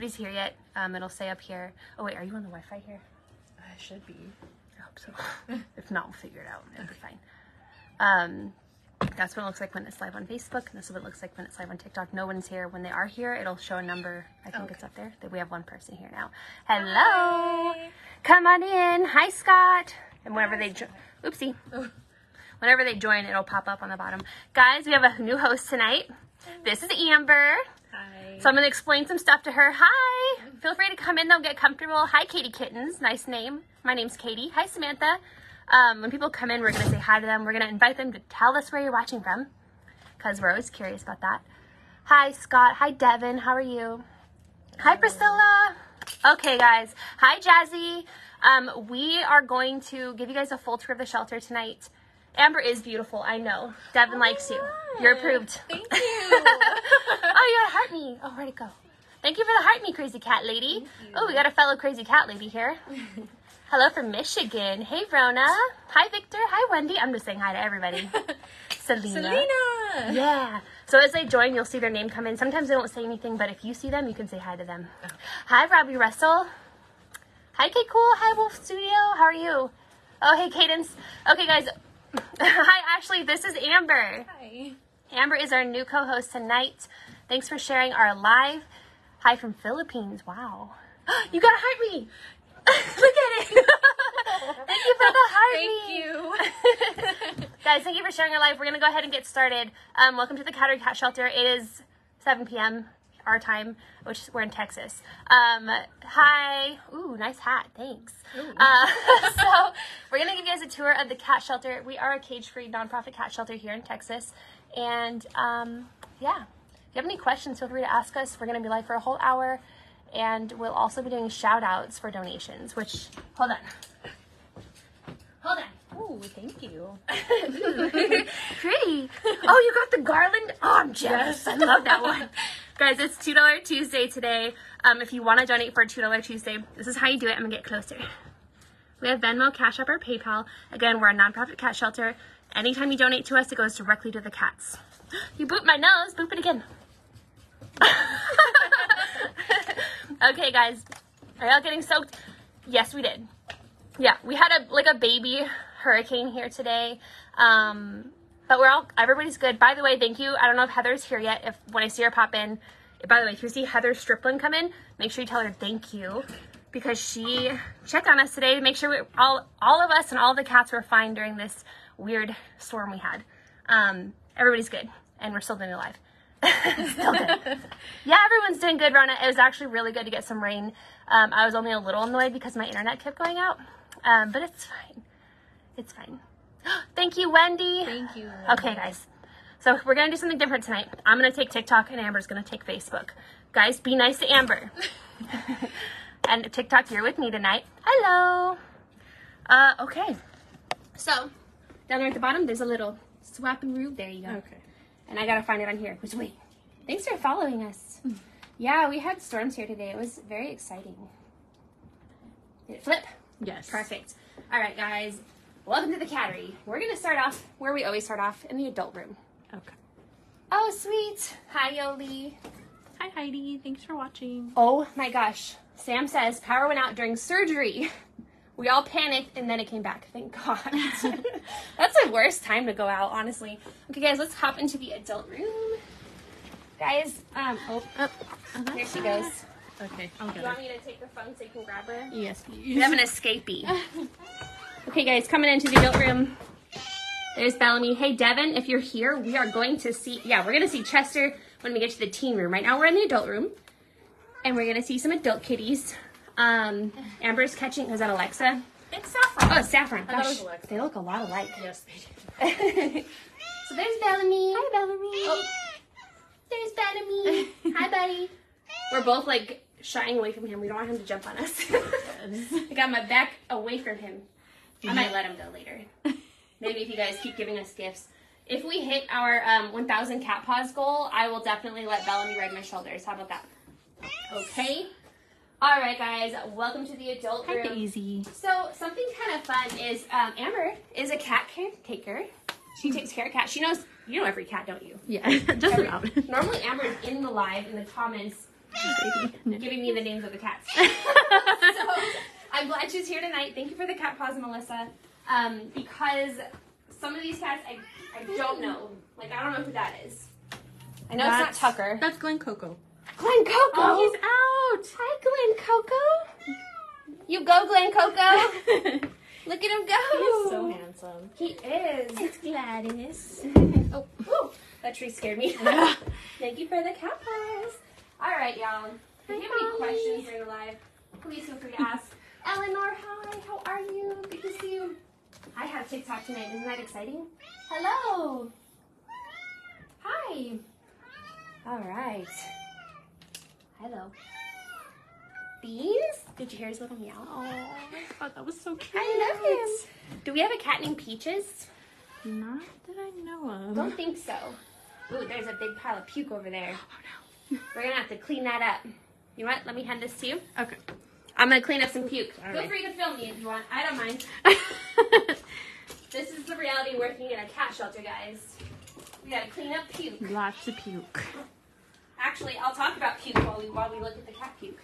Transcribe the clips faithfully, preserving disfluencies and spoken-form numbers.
Nobody's here yet. Um, it'll say up here. Oh wait, are you on the Wi-Fi here? I should be. I hope so. If not, we'll figure it out. It'll okay. be fine. Um, that's what it looks like when it's live on Facebook, and this is what it looks like when it's live on TikTok. No one's here. When they are here, it'll show a number. I think okay. it's up there. That we have one person here now. Hello. Hi. Come on in. Hi, Scott. And whenever Hi, they jo- oopsie. Oh. Whenever they join, it'll pop up on the bottom. Guys, we have a new host tonight. This is Amber. Hi. So I'm going to explain some stuff to her. Hi. Feel free to come in, though. Get comfortable. Hi, Katie Kittens. Nice name. My name's Katie. Hi, Samantha. Um, when people come in, we're going to say hi to them. We're going to invite them to tell us where you're watching from, because we're always curious about that. Hi, Scott. Hi, Devin. How are you? Hi, Priscilla. Okay, guys. Hi, Jazzy. Um, we are going to give you guys a full tour of the shelter tonight. Amber is beautiful, I know. Devin oh likes you. You're approved. Thank you. Oh, you gotta heart me. Oh, where'd it go? Thank you for the heart me, crazy cat lady. Oh, we got a fellow crazy cat lady here. Hello from Michigan. Hey, Rona. Hi, Victor. Hi, Wendy. I'm just saying hi to everybody. Selena. Selena. Yeah. So as they join, you'll see their name come in. Sometimes they don't say anything, but if you see them, you can say hi to them. Oh. Hi, Robbie Russell. Hi, K Cool. Hi, Wolf Studio. How are you? Oh, hey, Cadence. Okay, guys. Hi, Ashley. This is Amber. Hi. Amber is our new co-host tonight. Thanks for sharing our live. Hi from Philippines. Wow. You got to heart me. Look at it. Thank you for the heart me. Thank you. Guys, thank you for sharing our live. We're going to go ahead and get started. Um, welcome to the Cattery Cat Shelter. It is seven p m our time, which we're in Texas. Um, hi. Ooh, nice hat. Thanks. Uh, so we're going to give you guys a tour of the cat shelter. We are a cage-free nonprofit cat shelter here in Texas. And um, yeah, if you have any questions, feel free to ask us. We're going to be live for a whole hour. And we'll also be doing shout outs for donations, which, hold on. Hold on. Oh, thank you. Pretty. Oh, you got the garland? Oh, I'm jealous. Yes. I love that one. Guys, it's two dollar Tuesday today. Um, if you want to donate for two dollar Tuesday, this is how you do it. I'm going to get closer. We have Venmo, Cash App, or PayPal. Again, we're a nonprofit cat shelter. Anytime you donate to us, it goes directly to the cats. You boop my nose. Boop it again. Okay, guys. Are y'all getting soaked? Yes, we did. Yeah, we had a like a baby hurricane here today, um, but we're all, everybody's good. By the way, thank you. I don't know if Heather's here yet. If when I see her pop in, by the way, if you see Heather Striplin come in, make sure you tell her thank you, because she checked on us today to make sure we, all all of us and all the cats were fine during this weird storm we had. Um, everybody's good, and we're still doing alive. Still good. Yeah, everyone's doing good, Rona. It was actually really good to get some rain. Um, I was only a little annoyed because my internet kept going out. Um, but it's fine. It's fine. Thank you, Wendy. Thank you. Wendy. Okay, guys. So we're going to do something different tonight. I'm going to take TikTok and Amber's going to take Facebook. Guys, be nice to Amber. And TikTok, you're with me tonight. Hello. Uh, okay. So down there at the bottom, there's a little swap and root. There you go. Okay. And I got to find it on here. Which, wait. Thanks for following us. Yeah, we had storms here today. It was very exciting. Did it flip? Yes. Perfect. All right, guys. Welcome to the Cattery. We're going to start off where we always start off, in the adult room. Okay. Oh, sweet. Hi, Yoli. Hi, Heidi. Thanks for watching. Oh, my gosh. Sam says power went out during surgery. We all panicked, and then it came back. Thank God. That's the worst time to go out, honestly. Okay, guys, let's hop into the adult room. Guys, um, oh, oh, oh here she goes. Okay, I'll get it. You want me to take the phone so you can grab her? Yes, please. We have an escapee. Okay, guys, coming into the adult room. There's Bellamy. Hey, Devin, if you're here, we are going to see... Yeah, we're going to see Chester when we get to the teen room. Right now, we're in the adult room, and we're going to see some adult kitties. Um, Amber's catching... Is that Alexa? It's Saffron. Oh, it's Saffron. Gosh, they look a lot alike. Yes, they do. So there's Bellamy. Hi, Bellamy. Oh, there's Bellamy. Hi, buddy. We're both, like... shying away from him. We don't want him to jump on us. I got my back away from him. I might let him go later. Maybe if you guys keep giving us gifts. If we hit our um, one thousand cat paws goal, I will definitely let Bellamy ride my shoulders. How about that? Okay. All right, guys. Welcome to the adult room. Hi, Daisy. So something kind of fun is um, Amber is a cat caretaker. She takes care of cats. She knows, you know every cat, don't you? Yeah, just every, about. Normally Amber is in the live, in the comments, No. Giving me the names of the cats. So I'm glad she's here tonight. Thank you for the cat paws, Melissa. Um, because some of these cats, I, I don't know. Like, I don't know who that is. I know that's, it's not Tucker. That's Glen Coco. Glen Coco? Oh, he's out. Hi, Glen Coco. You go, Glen Coco. Look at him go. He's so handsome. He is. It's Gladys. Oh, whew. That tree scared me. Thank you for the cat paws. All right, y'all. If you have any questions during the live, please feel free to ask. Eleanor, hi, how are you? Good to see you. I have TikTok tonight. Isn't that exciting? Hello. Hi. All right. Hello. Beans? Did you hear his little meow? Oh, I thought that was so cute. I love him. Do we have a cat named Peaches? Not that I know of. Don't think so. Ooh, there's a big pile of puke over there. Oh, no. We're gonna have to clean that up. You know what? Let me hand this to you. Okay. I'm gonna clean up some puke. All Feel right. free to film me if you want. I don't mind. This is the reality working in a cat shelter, guys. We gotta clean up puke. Lots of puke. Actually, I'll talk about puke while we while we look at the cat puke.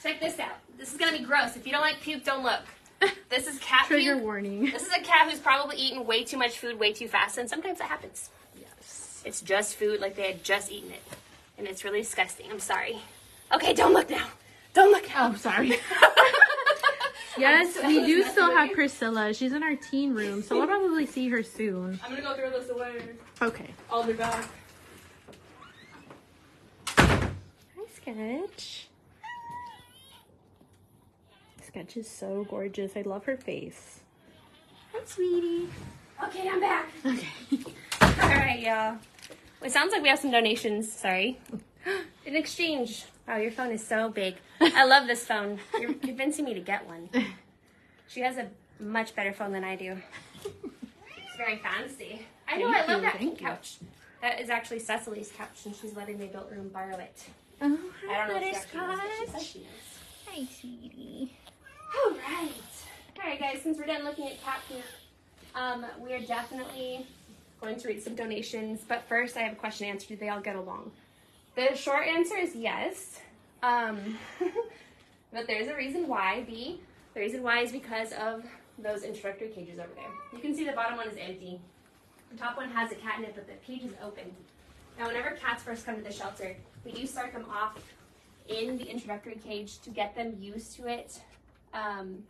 Check this out. This is gonna be gross. If you don't like puke, don't look. This is cat puke. Trigger warning. This is a cat who's probably eaten way too much food way too fast, and sometimes that happens. Yes. It's just food, like they had just eaten it. And it's really disgusting. I'm sorry. Okay, don't look now. Don't look now. Oh, I'm sorry. Yes, I'm we do still have Priscilla. She's in our teen room, so we'll probably see her soon. I'm going to go throw this away. Okay. I'll be back. Hi, Sketch. Sketch is so gorgeous. I love her face. Hi, sweetie. Okay, I'm back. Okay. All right, y'all. It sounds like we have some donations. Sorry. In exchange. Wow, your phone is so big. I love this phone. You're convincing me to get one. She has a much better phone than I do. It's very fancy. I know. Thank I love you. That pink couch. That is actually Cecily's couch, and she's letting the adult room borrow it. Oh, hi, I don't know if she actually knows what she says she knows. Hi, sweetie. All right. All right, guys. Since we're done looking at cat food, um, we are definitely going to read some donations, but first I have a question and answer. Do they all get along? The short answer is yes, um, but there's a reason why. B, the reason why is because of those introductory cages over there. You can see the bottom one is empty. The top one has a cat in it, but the cage is open. Now, whenever cats first come to the shelter, we do start them off in the introductory cage to get them used to it um,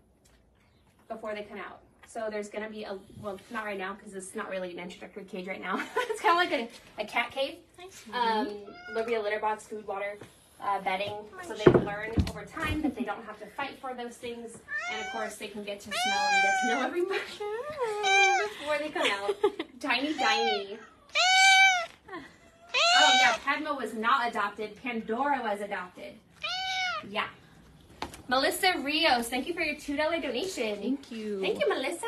before they come out. So there's going to be a, well, not right now because it's not really an introductory cage right now. It's kind of like a, a cat cave. Um, there'll be a litter box, food, water, uh, bedding. So they learn over time that they don't have to fight for those things. And of course they can get to smell and get to know everybody before they come out. Tiny Diney. Oh yeah, Padma was not adopted. Pandora was adopted. Yeah. Melissa Rios, thank you for your two dollar donation. Thank you. Thank you, Melissa.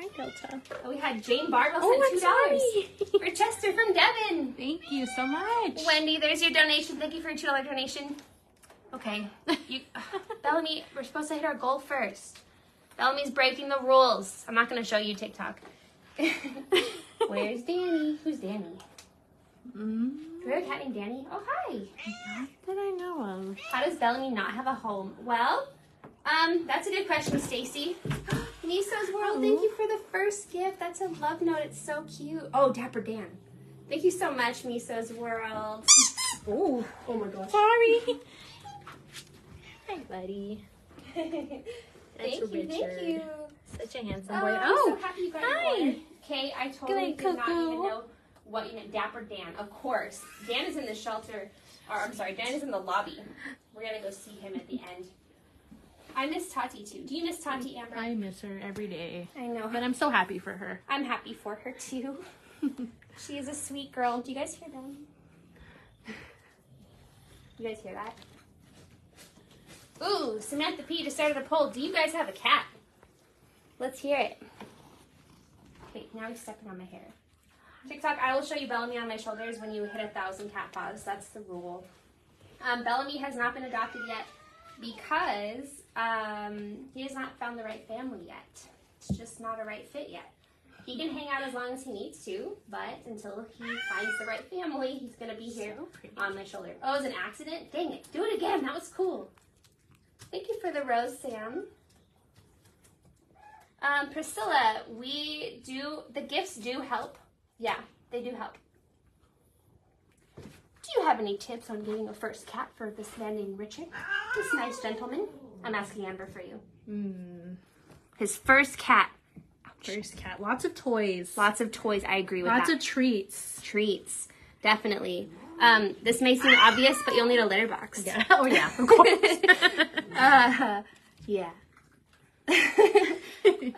Hi, Delta. Oh, we had Jane Bardwell sent oh, two dollars. For Chester from Devon. Thank you so much. Wendy, there's your donation. Thank you for your two dollar donation. Okay. You, Bellamy, we're supposed to hit our goal first. Bellamy's breaking the rules. I'm not going to show you TikTok. Where's Danny? Who's Danny? Mm. Do we have a cat named Danny? Oh, hi. Not that I know of. How does Bellamy not have a home? Well, um, that's a good question, Stacy. Niso's World, oh. Thank you for the first gift. That's a love note. It's so cute. Oh, Dapper Dan. Thank you so much, Miso's World. Oh, oh my gosh. Sorry. Hi, buddy. Thank you, Richard. Thank you. Such a handsome oh, boy. Oh, I'm so happy you got hi. Okay, I totally did not even know. What you know, Dapper Dan, of course. Dan is in the shelter, or I'm sorry, Dan is in the lobby. We're gonna go see him at the end. I miss Tati too. Do you miss Tati, Amber? I miss her every day. I know. But I'm so happy for her. I'm happy for her too. She is a sweet girl. Do you guys hear them? You guys hear that? Ooh, Samantha P just started a poll. Do you guys have a cat? Let's hear it. Wait, now he's stepping on my hair. TikTok, I will show you Bellamy on my shoulders when you hit a thousand cat paws. That's the rule. Um, Bellamy has not been adopted yet because um, he has not found the right family yet. It's just not a right fit yet. He can hang out as long as he needs to, but until he finds the right family, he's going to be here so on my shoulder. Oh, it was an accident? Dang it. Do it again. That was cool. Thank you for the rose, Sam. Um, Priscilla, we do, the gifts do help. Yeah, they do help. Do you have any tips on getting a first cat for this man named Richard? This nice gentleman. I'm asking Amber for you. Mm. His first cat. First cat. Lots of toys. Lots of toys. I agree with Lots that. Lots of treats. Treats. Definitely. Um, this may seem obvious, but you'll need a litter box. Yeah. Oh, yeah. Of course. uh, yeah.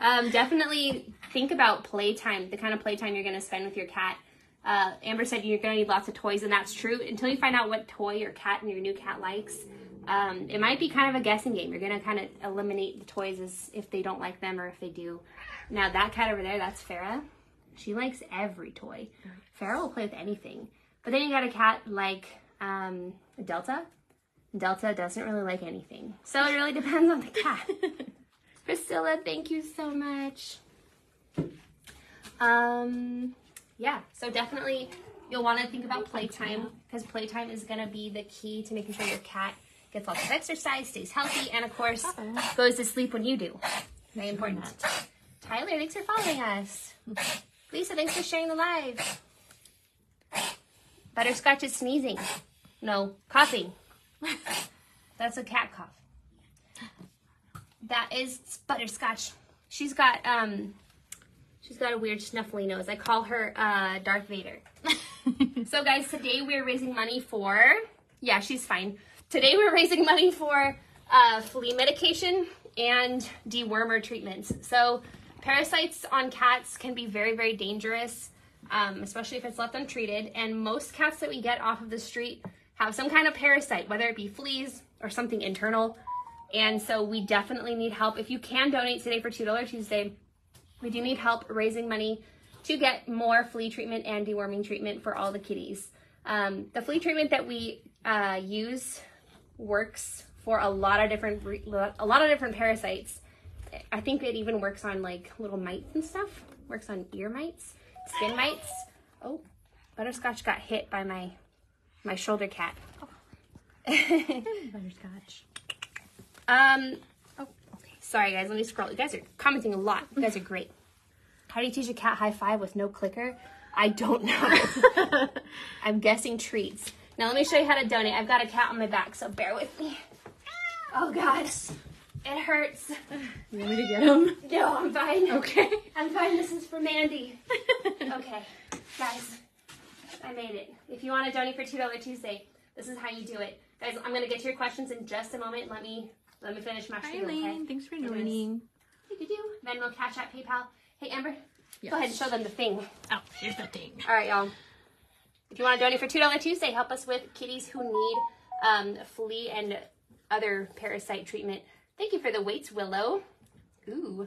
um, definitely think about playtime, the kind of playtime you're going to spend with your cat. Uh, Amber said you're going to need lots of toys, and that's true. Until you find out what toy your cat and your new cat likes, um, it might be kind of a guessing game. You're going to kind of eliminate the toys as if they don't like them or if they do. Now, that cat over there, that's Farah. She likes every toy. Farah will play with anything. But then you got a cat like um, Delta. Delta doesn't really like anything. So it really depends on the cat. Priscilla, thank you so much. Um, yeah, so definitely you'll want to think about playtime, because playtime is going to be the key to making sure your cat gets lots of exercise, stays healthy, and of course goes to sleep when you do. Very important. Tyler, thanks for following us. Lisa, thanks for sharing the live. Butterscotch is sneezing. No, coughing. That's a cat cough. That is Butterscotch. She's got um, she's got a weird snuffly nose. I call her uh, Darth Vader. So guys, today we're raising money for. Yeah, she's fine. Today we're raising money for uh, flea medication and dewormer treatments. So parasites on cats can be very, very dangerous, um, especially if it's left untreated. And most cats that we get off of the street have some kind of parasite, whether it be fleas or something internal. And so we definitely need help. If you can donate today for two dollar Tuesday, we do need help raising money to get more flea treatment and deworming treatment for all the kitties. Um, the flea treatment that we uh, use works for a lot of different a lot of different parasites. I think it even works on like little mites and stuff. Works on ear mites, skin mites. Oh, Butterscotch got hit by my my shoulder cat. Oh. Butterscotch. Um, oh, okay. Sorry guys, let me scroll. You guys are commenting a lot. You guys are great. How do you teach a cat high five with no clicker? I don't know. I'm guessing treats. Now let me show you how to donate. I've got a cat on my back, so bear with me. Oh gosh, it hurts. You want me to get him? No, I'm fine. Okay. I'm fine, this is for Mandy. Okay, guys, I made it. If you want to donate for two dollar Tuesday, this is how you do it. Guys, I'm going to get to your questions in just a moment. Let me... Let me finish my show. Hi, Elaine. Thanks for joining. You could do Venmo, Cash App, PayPal. Hey, Amber, yes. Go ahead and show them the thing. Oh, here's the thing. All right, y'all. If you want to donate for two dollar Tuesday, help us with kitties who need um, flea and other parasite treatment. Thank you for the weights, Willow. Ooh.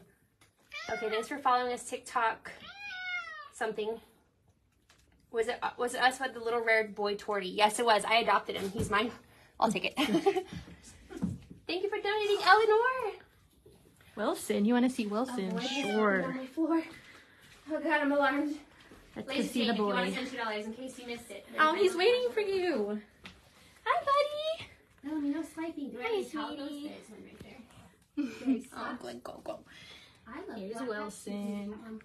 Okay, thanks for following us. TikTok something. Was it was it us with the little rare boy Torty? Yes, it was. I adopted him. He's mine. I'll take it. Thank you for donating, Eleanor. Wilson, you want to see Wilson? Oh, boy, sure. On my floor. Oh God, I'm alarmed. Let's Ladies see Jane, the boy. If you want to send two dollars in case you missed it. Oh, he's waiting for you. Hi, buddy. No, no swiping. Hi, sweetie. There's one right there. Very soft. Oh, go, go, go. I love Here's Black Wilson. Wilson.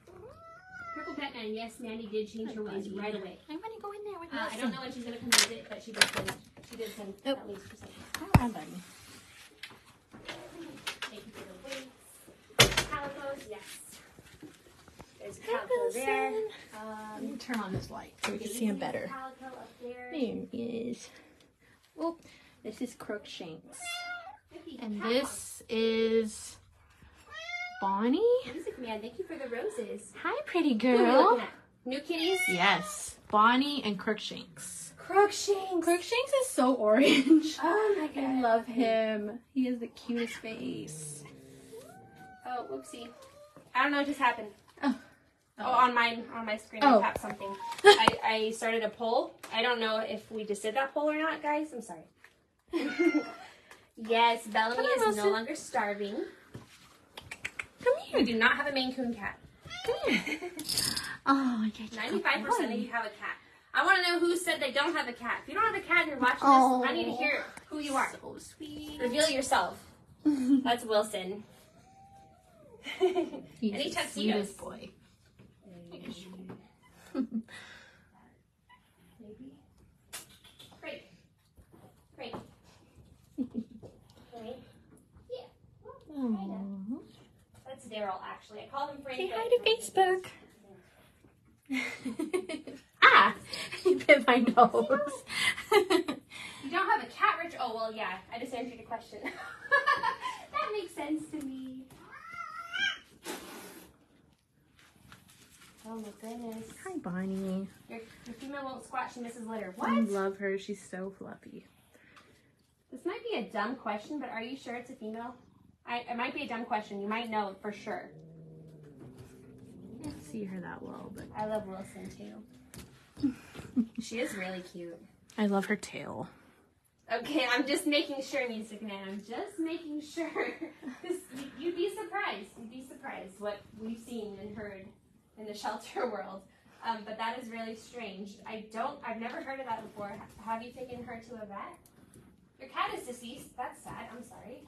Purple Batman. Yes, Mandy did change Hi, her ways right away. I'm gonna go in there with uh, Wilson. I don't know when she's gonna come visit, but she did send. She did send oh. at least for something. Hi, buddy. Yes. There's a calico there. Um, Let me turn on this light so we can see him better. There he is. Oh, this is Crookshanks. And this is Bonnie. Music Man, thank you for the roses. Hi, pretty girl. New kitties? Yes. Bonnie and Crookshanks. Crookshanks. Crookshanks is so orange. Oh my God. I love him. He has the cutest face. Oh, whoopsie. I don't know what just happened. Oh, oh, oh on mine, on my screen, oh. I tapped something. I, I started a poll. I don't know if we just did that poll or not, guys. I'm sorry. Yes, Bellamy is no longer starving. Come here. We do not have a Maine Coon cat. Come here. Oh, I got you. ninety-five percent of you have a cat. I want to know who said they don't have a cat. If you don't have a cat and you're watching oh, this, I need to hear who you are. So sweet. Reveal yourself. That's Wilson. He's and he tucks you. Sweetest boy. Great. Great. Great. Yeah. Well, kind of. That's Daryl, actually. I call him Frank. Say hi to Facebook. Ah! You bit my nose. You don't have a cat, Rich? Oh, well, yeah. I just answered your question. That makes sense to me. Oh my goodness. Hi, Bonnie. Your, your female won't squat. She misses litter. What? I love her. She's so fluffy. This might be a dumb question, but are you sure it's a female? I, it might be a dumb question. You might know for sure. I don't see her that well, but I love Wilson too. She is really cute. I love her tail. Okay, I'm just making sure, Music Man. I'm just making sure. You'd be surprised. You'd be surprised what we've seen and heard in the shelter world. Um, but that is really strange. I don't. I've never heard of that before. Have you taken her to a vet? Your cat is deceased. That's sad. I'm sorry.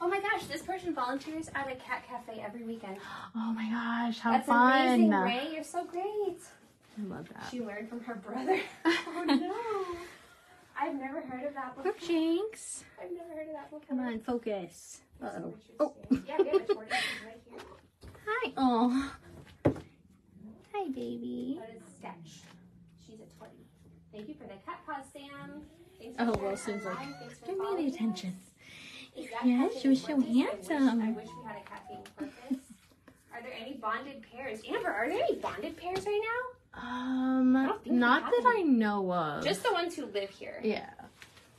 Oh my gosh, this person volunteers at a cat cafe every weekend. Oh my gosh, how That's fun. That's amazing, Ray. You're so great. I love that. She learned from her brother. Oh no. I've never heard of that before. Jinx. I've never heard of that before. Come on, focus. Uh-oh. Oh. Yeah, we have a tortoise right here. Hi. Oh. Hi, baby. That is Sketch. She's a tortoise. Thank you for the cat paws, Sam. Thanks for oh, Wilson's like, give me the attention. Yeah, she was so handsome. I wish we had a cat named Corpus. Are there any bonded pairs? Amber, are there any bonded pairs right now? Um, not that I know of. Just the ones who live here. Yeah.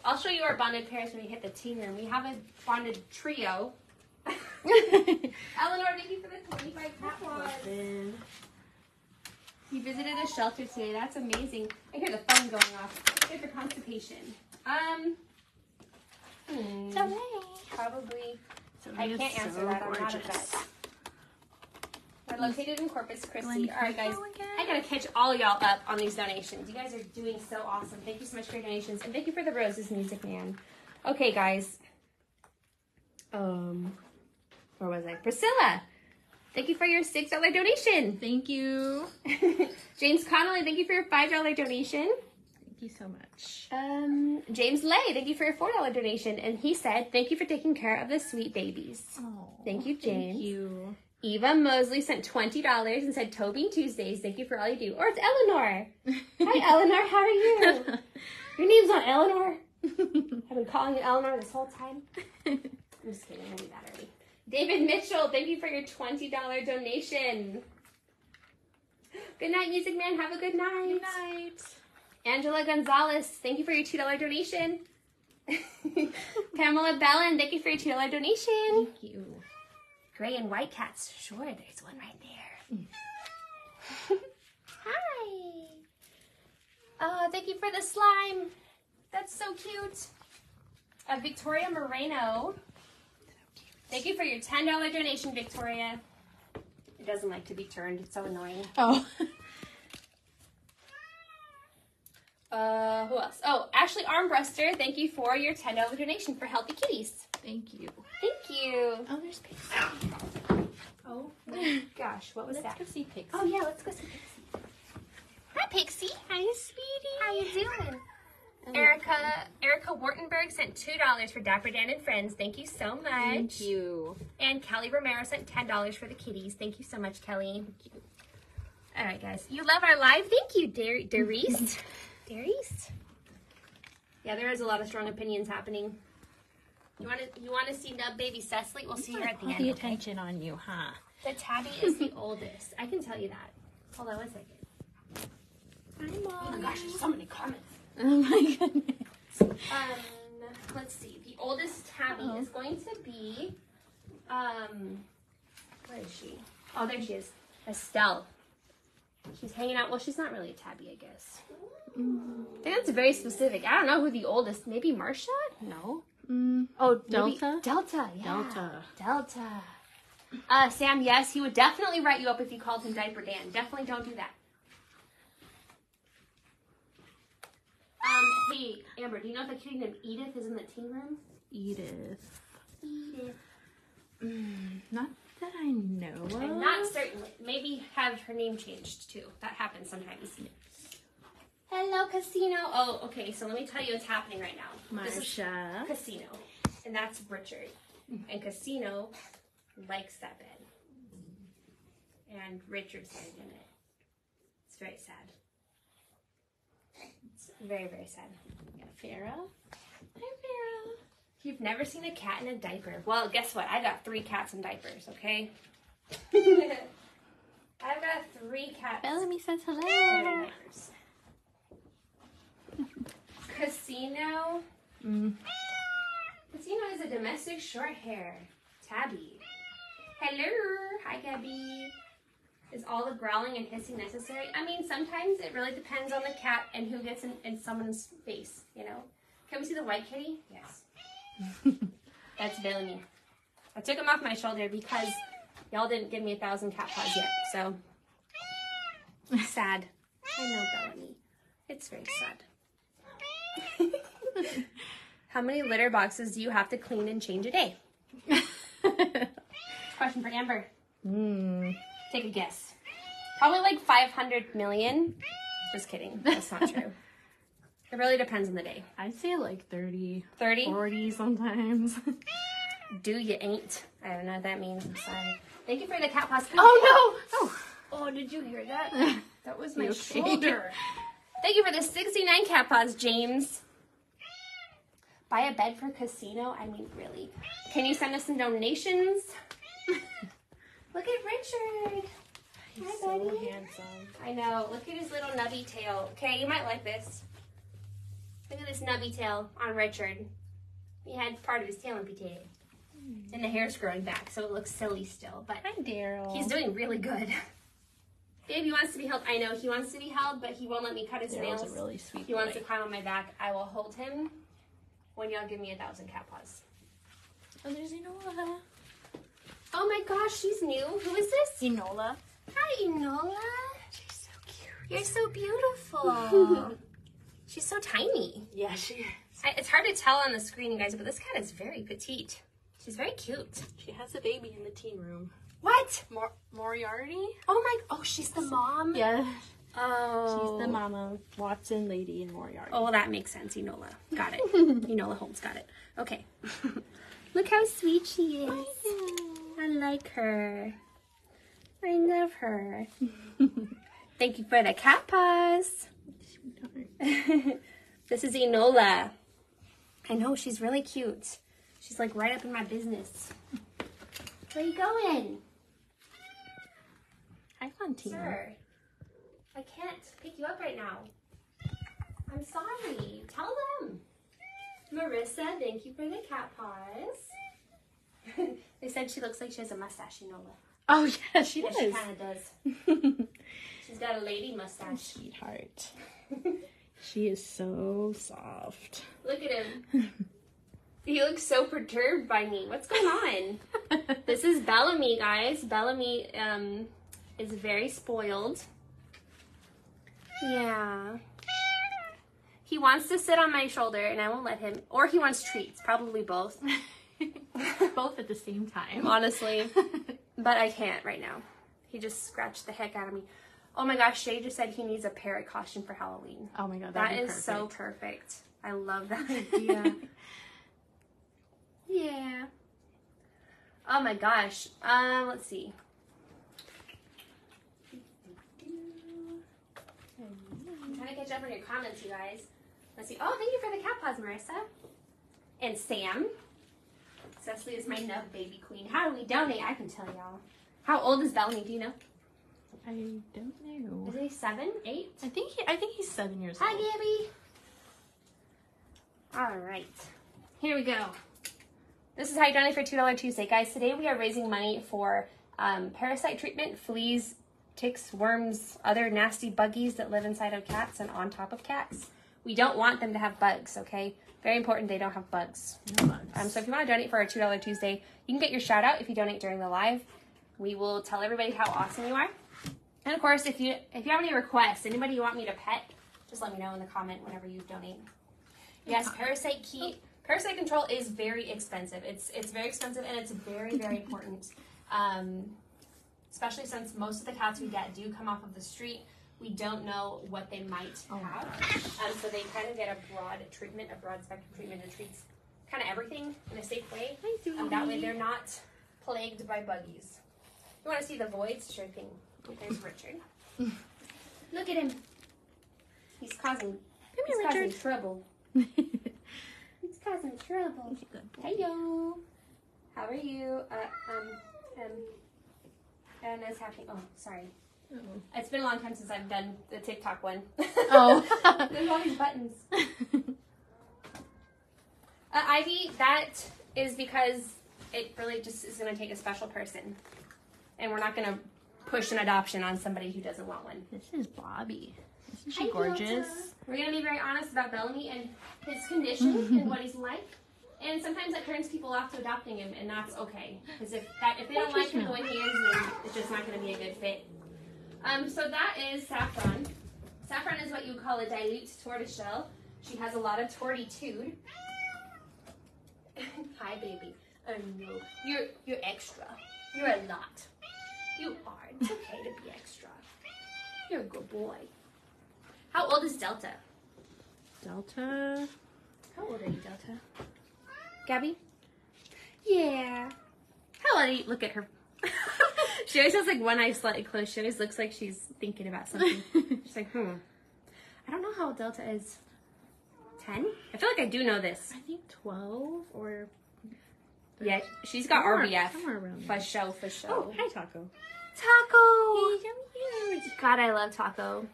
I'll show you our bonded pairs when we hit the teen room. We have a bonded trio. Eleanor, thank you for the twenty-five cat paws. You visited a shelter today. That's amazing. I hear the phone going off. Good for constipation. Um. Hmm. It's okay. Probably. I can't so answer that. Gorgeous. I'm not a vet. We're located in Corpus Christi. All right, guys. I gotta catch all y'all up on these donations. You guys are doing so awesome. Thank you so much for your donations, and thank you for the roses, Music Man. Okay, guys. Um, where was I? Priscilla. Thank you for your six dollar donation. Thank you. James Connolly, thank you for your five dollar donation. Thank you so much. Um, James Lay, thank you for your four dollar donation. And he said, thank you for taking care of the sweet babies. Oh, thank you, James. Thank you. Eva Mosley sent twenty dollars and said, Tobing Tuesdays, thank you for all you do. Or it's Eleanor. Hi, Eleanor. How are you? Your name's not Eleanor. I've been calling you Eleanor this whole time. I'm just kidding. I knew that already. David Mitchell, thank you for your twenty dollar donation. Good night, Music Man. Have a good night. Good night. Angela Gonzalez, thank you for your two dollar donation. Pamela Bellin, thank you for your two dollar donation. Thank you. Gray and white cats. Sure, there's one right there. Mm. Hi. Oh, thank you for the slime. That's so cute. Uh, Victoria Moreno. Thank you for your ten dollar donation, Victoria. It doesn't like to be turned. It's so annoying. Oh. uh, who else? Oh, Ashley Armbruster. Thank you for your ten dollar donation for Healthy Kitties. Thank you. Thank you. Oh, there's Pixie. Ow. Oh, my gosh. What was let's that? Let's go see Pixie. Oh, yeah. Let's go see Pixie. Hi, Pixie. Hi, sweetie. How you doing? Erica Erica Wartenberg sent two dollars for Dapper Dan and Friends. Thank you so much. Thank you. And Kelly Romero sent ten dollars for the kitties. Thank you so much, Kelly. Thank you. All right, guys. You love our live. Thank you, Darice. Darice? Yeah, there is a lot of strong opinions happening. You want to you want to see Nub Baby Cecily? We'll see her at the end. The attention on you, huh? The tabby is the oldest. I can tell you that. Hold on one second. Hi, Mom. Oh, my gosh. There's so many comments. Oh my goodness. Um, let's see. The oldest tabby uh-oh. is going to be, um, where is she? Oh, there she is. Estelle. She's hanging out. Well, she's not really a tabby, I guess. Mm. I think that's very specific. I don't know who the oldest. Maybe Marcia? No. Mm. Oh, Delta? Delta, yeah. Delta. Delta. Uh, Sam, yes, he would definitely write you up if you called him Diaper Dan. Definitely don't do that. Um, hey, Amber, do you know if a kid named Edith is in the teen room? Edith. Edith. Mm, not that I know of. I'm not certain. Maybe have her name changed, too. That happens sometimes. Yes. Hello, Casino. Oh, okay, so let me tell you what's happening right now. Marsha. Casino. And that's Richard. Mm-hmm. And Casino likes that bed. And Richard's head in it. It's very sad. It's very, very sad. Yeah, Farrah. Hi, Farrah. You've never seen a cat in a diaper. Well, guess what? I got three cats in diapers, okay? I've got three cats. Bellamy says hello. In diapers. Casino. Mm. Casino is a domestic short hair. Tabby. Hello. Hi, Gabby. Is all the growling and hissing necessary? I mean, sometimes it really depends on the cat and who gets in, in someone's face, you know? Can we see the white kitty? Yes. That's Bellamy. I took him off my shoulder because y'all didn't give me a thousand cat paws yet, so. Sad. I know, Bellamy. It's very sad. How many litter boxes do you have to clean and change a day? Question for Amber. Hmm. Take a guess. Probably like five hundred million. Just kidding. That's not true. It really depends on the day. I'd say like thirty. thirty? forty sometimes. Do you ain't? I don't know what that means. I'm sorry. Thank you for the cat paws. Oh, no! Oh, oh, did you hear that? That was my okay? shoulder. Thank you for the sixty-nine cat paws, James. Buy a bed for Casino? I mean, really. Can you send us some donations? Look at Richard. He's Hi, so buddy. handsome. I know. Look at his little nubby tail. Okay, you might like this. Look at this nubby tail on Richard. He had part of his tail amputated. Mm. And the hair's growing back, so it looks silly still. But Hi, Daryl. He's doing really good. Baby wants to be held. I know he wants to be held, but he won't let me cut his Daryl's nails. A really sweet he boy. wants to climb on my back. I will hold him when y'all give me a thousand cat paws. Oh, there's Enola. Oh my gosh, she's new. Who is this? Enola. Hi, Enola. She's so cute. You're so beautiful. She's so tiny. Yeah, she is. I, it's hard to tell on the screen, you guys, but this cat is very petite. She's very cute. She has a baby in the teen room. What? Mor Moriarty? Oh my, oh, she's the mom? Yeah. Oh. She's the mama, Watson, Lady, and Moriarty. Oh, well, that makes sense, Enola. Got it. Enola Holmes got it. Okay. Look how sweet she is. Oh, yeah. I like her. I love her. Thank you for the cat paws. This is Enola. I know, she's really cute. She's like right up in my business. Where are you going? Hi, Fontina. Sir, I can't pick you up right now. I'm sorry. Tell them. Marissa, thank you for the cat paws. They said she looks like she has a mustache, Enola. Oh, yeah, she does. Yeah, she kind of does. She's got a lady mustache. Sweetheart. She is so soft. Look at him. He looks so perturbed by me. What's going on? This is Bellamy, guys. Bellamy um, is very spoiled. Yeah. He wants to sit on my shoulder, and I won't let him. Or he wants treats. Probably both. Both at the same time, honestly. But I can't right now. He just scratched the heck out of me. Oh my gosh, Shay just said he needs a parrot costume for Halloween. Oh my god, that is perfect. So perfect. I love that idea. Yeah. Oh my gosh. Um, let's see. I'm trying to catch up on your comments, you guys. Let's see. Oh, thank you for the cat paws, Marissa and Sam. Cecily is my nub baby queen. How do we donate? I can tell y'all. How old is Bellamy? Do you know? I don't know. Is he seven, eight? I think he, I think he's seven years Hi, old. Hi, Gabby. All right, here we go. This is how you donate for Two Dollar Tuesday, guys. Today we are raising money for um, parasite treatment, fleas, ticks, worms, other nasty buggies that live inside of cats and on top of cats. We don't want them to have bugs, okay? Very important they don't have bugs. No bugs. Um, so if you want to donate for our two dollar Tuesday, you can get your shout out if you donate during the live. We will tell everybody how awesome you are. And of course, if you if you have any requests, anybody you want me to pet, just let me know in the comment whenever you donate. Yes, parasite key, parasite control is very expensive. It's it's very expensive and it's very, very important. Um, especially since most of the cats we get do come off of the street. We don't know what they might have. Um, so they kind of get a broad treatment, a broad spectrum treatment that treats kind of everything in a safe way. Um, that way they're not plagued by buggies. You want to see the voids? Sure thing. There's Richard. Look at him. He's causing, Come he's here, causing Richard. trouble. He's causing trouble. Hey yo. How are you? Uh, um, um, and it's happening. Oh, sorry. Oh. It's been a long time since I've done the TikTok one. Oh. There's all these buttons. uh, Ivy, that is because it really just is going to take a special person. And we're not going to push an adoption on somebody who doesn't want one. This is Bobby. Isn't she Hi, gorgeous? Delta. We're going to be very honest about Bellamy and his condition and what he's like. And sometimes that turns people off to adopting him, and that's okay. Because if, if they don't like him the way he is, then it's just not going to be a good fit. Um, so that is saffron. Saffron is what you call a dilute tortoiseshell. She has a lot of tortitude. Hi, baby. Oh, no. You're, you're extra. You're a lot. You are. It's okay to be extra. You're a good boy. How old is Delta? Delta. How old are you, Delta? Gabby? Yeah. How old are you? Look at her. She always has like one eye slightly closed. She always looks like she's thinking about something. She's like, hmm. I don't know how old Delta is. ten? I feel like I do know this. I think twelve or... Yeah, she's got somewhere, R B F. Somewhere around for show, for show. Oh, hi, Taco. Taco! God, I love Taco.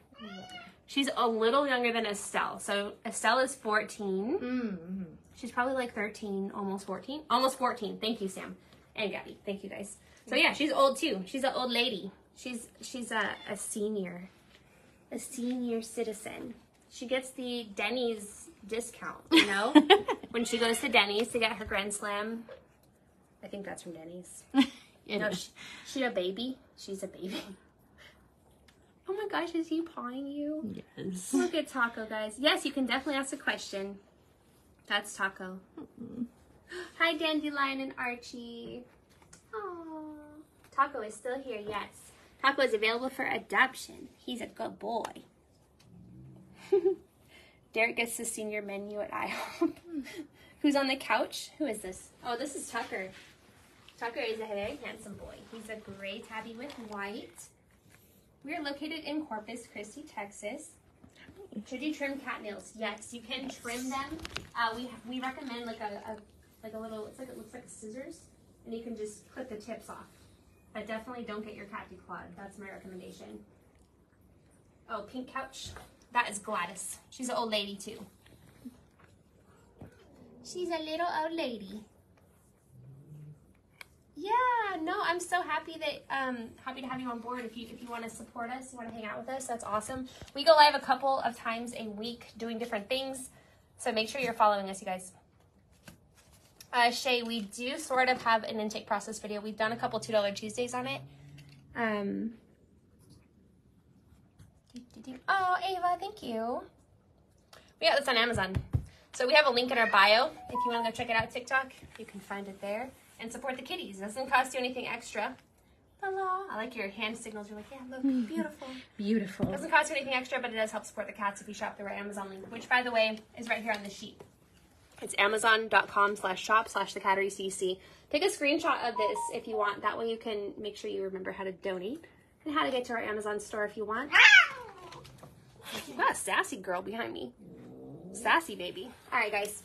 She's a little younger than Estelle. So Estelle is fourteen. Mm-hmm. She's probably like thirteen, almost fourteen. Almost fourteen. Thank you, Sam. And Gabby. Thank you, guys. So yeah, she's old too. She's an old lady. She's she's a, a senior. A senior citizen. She gets the Denny's discount, you know? When she goes to Denny's to get her Grand Slam. I think that's from Denny's. You know, she's she a baby. She's a baby. Oh my gosh, is he pawing you? Yes. Look at Taco, guys. Yes, you can definitely ask a question. That's Taco. Mm-mm. Hi, Dandelion and Archie. Aww. Taco is still here, yes. Taco is available for adoption. He's a good boy. Derek gets the senior menu at I HOP. Who's on the couch? Who is this? Oh, this is Tucker. Tucker is a very handsome boy. He's a gray tabby with white. We are located in Corpus Christi, Texas. Should you trim cat nails? Yes, you can trim them. Uh, we we recommend like a, a like a little. It's like it looks like scissors, and you can just clip the tips off. But definitely don't get your cat declawed. That's my recommendation. Oh, pink couch. That is Gladys. She's an old lady too. She's a little old lady. Yeah, no, I'm so happy that um happy to have you on board. If you if you want to support us, you want to hang out with us, that's awesome. We go live a couple of times a week doing different things. So make sure you're following us, you guys. Uh, Shay, we do sort of have an intake process video. We've done a couple two dollar Tuesdays on it. Um Oh, Ava, thank you. We got this on Amazon. So we have a link in our bio. If you want to go check it out, TikTok, you can find it there. And support the kitties. It doesn't cost you anything extra. Hello. I like your hand signals. You're like, yeah, look, beautiful. Beautiful. It doesn't cost you anything extra, but it does help support the cats if you shop through our Amazon link, which, by the way, is right here on the sheet. It's amazon.com slash shop slash the Cattery C C. Take a screenshot of this if you want. That way you can make sure you remember how to donate and how to get to our Amazon store if you want. What a sassy girl behind me. Sassy baby. All right, guys.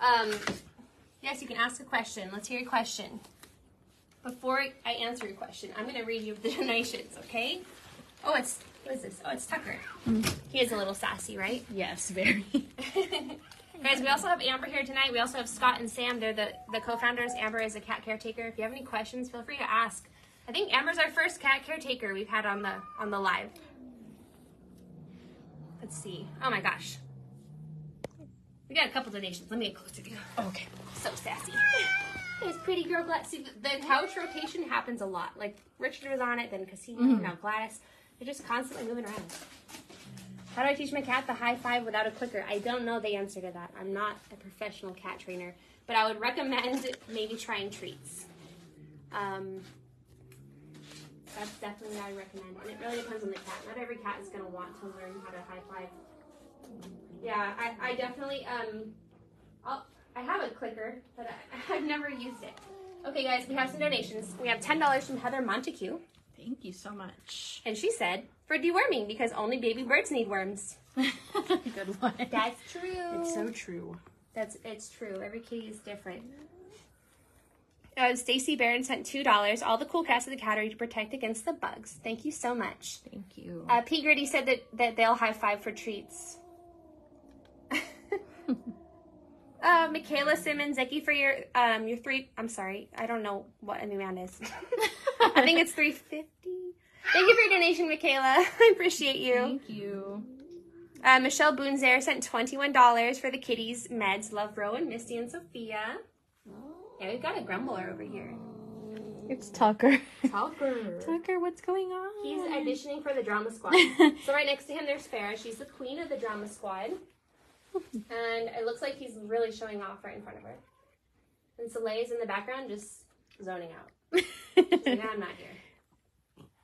Um, yes, you can ask a question. Let's hear your question. Before I answer your question, I'm going to read you the donations, okay? Oh, it's, what is this? Oh, it's Tucker. He is a little sassy, right? Yes, very. Guys, we also have Amber here tonight. We also have Scott and Sam. They're the, the co-founders. Amber is a cat caretaker. If you have any questions, feel free to ask. I think Amber's our first cat caretaker we've had on the on the live. Let's see. Oh my gosh. We got a couple donations. Let me get closer to you. Okay. So sassy. This pretty girl, Gladys. See, the couch rotation happens a lot. Like, Richard was on it, then Cassini, mm-hmm. now Gladys. They're just constantly moving around. How do I teach my cat the high five without a clicker? I don't know the answer to that. I'm not a professional cat trainer, but I would recommend maybe trying treats. Um, that's definitely what I recommend. And it really depends on the cat. Not every cat is going to want to learn how to high five. Yeah, I, I definitely, um, I'll, I have a clicker, but I, I've never used it. Okay, guys, we have some donations. We have ten dollars from Heather Montague. Thank you so much. And she said, for deworming, because only baby birds need worms. Good one. That's true. It's so true. That's It's true. Every kitty is different. Uh, Stacy Barron sent two dollars. All the cool cats of the cattery to protect against the bugs. Thank you so much. Thank you. Uh, P. Gritty said that, that they'll high five for treats. Uh, Michaela Simmons, thank you for your, um, your three, I'm sorry, I don't know what a new amount is. I think it's three fifty. Thank you for your donation, Michaela. I appreciate you. Thank you. Uh, Michelle Boonzer sent twenty-one dollars for the kitties, meds, Love Row, and Misty and Sophia. Yeah, we've got a grumbler over here. It's Tucker. Tucker. Tucker, what's going on? He's auditioning for the drama squad. So right next to him, there's Farrah. She's the queen of the drama squad. And it looks like he's really showing off right in front of her. And Soleil's in the background just zoning out. She's like, no, I'm not here.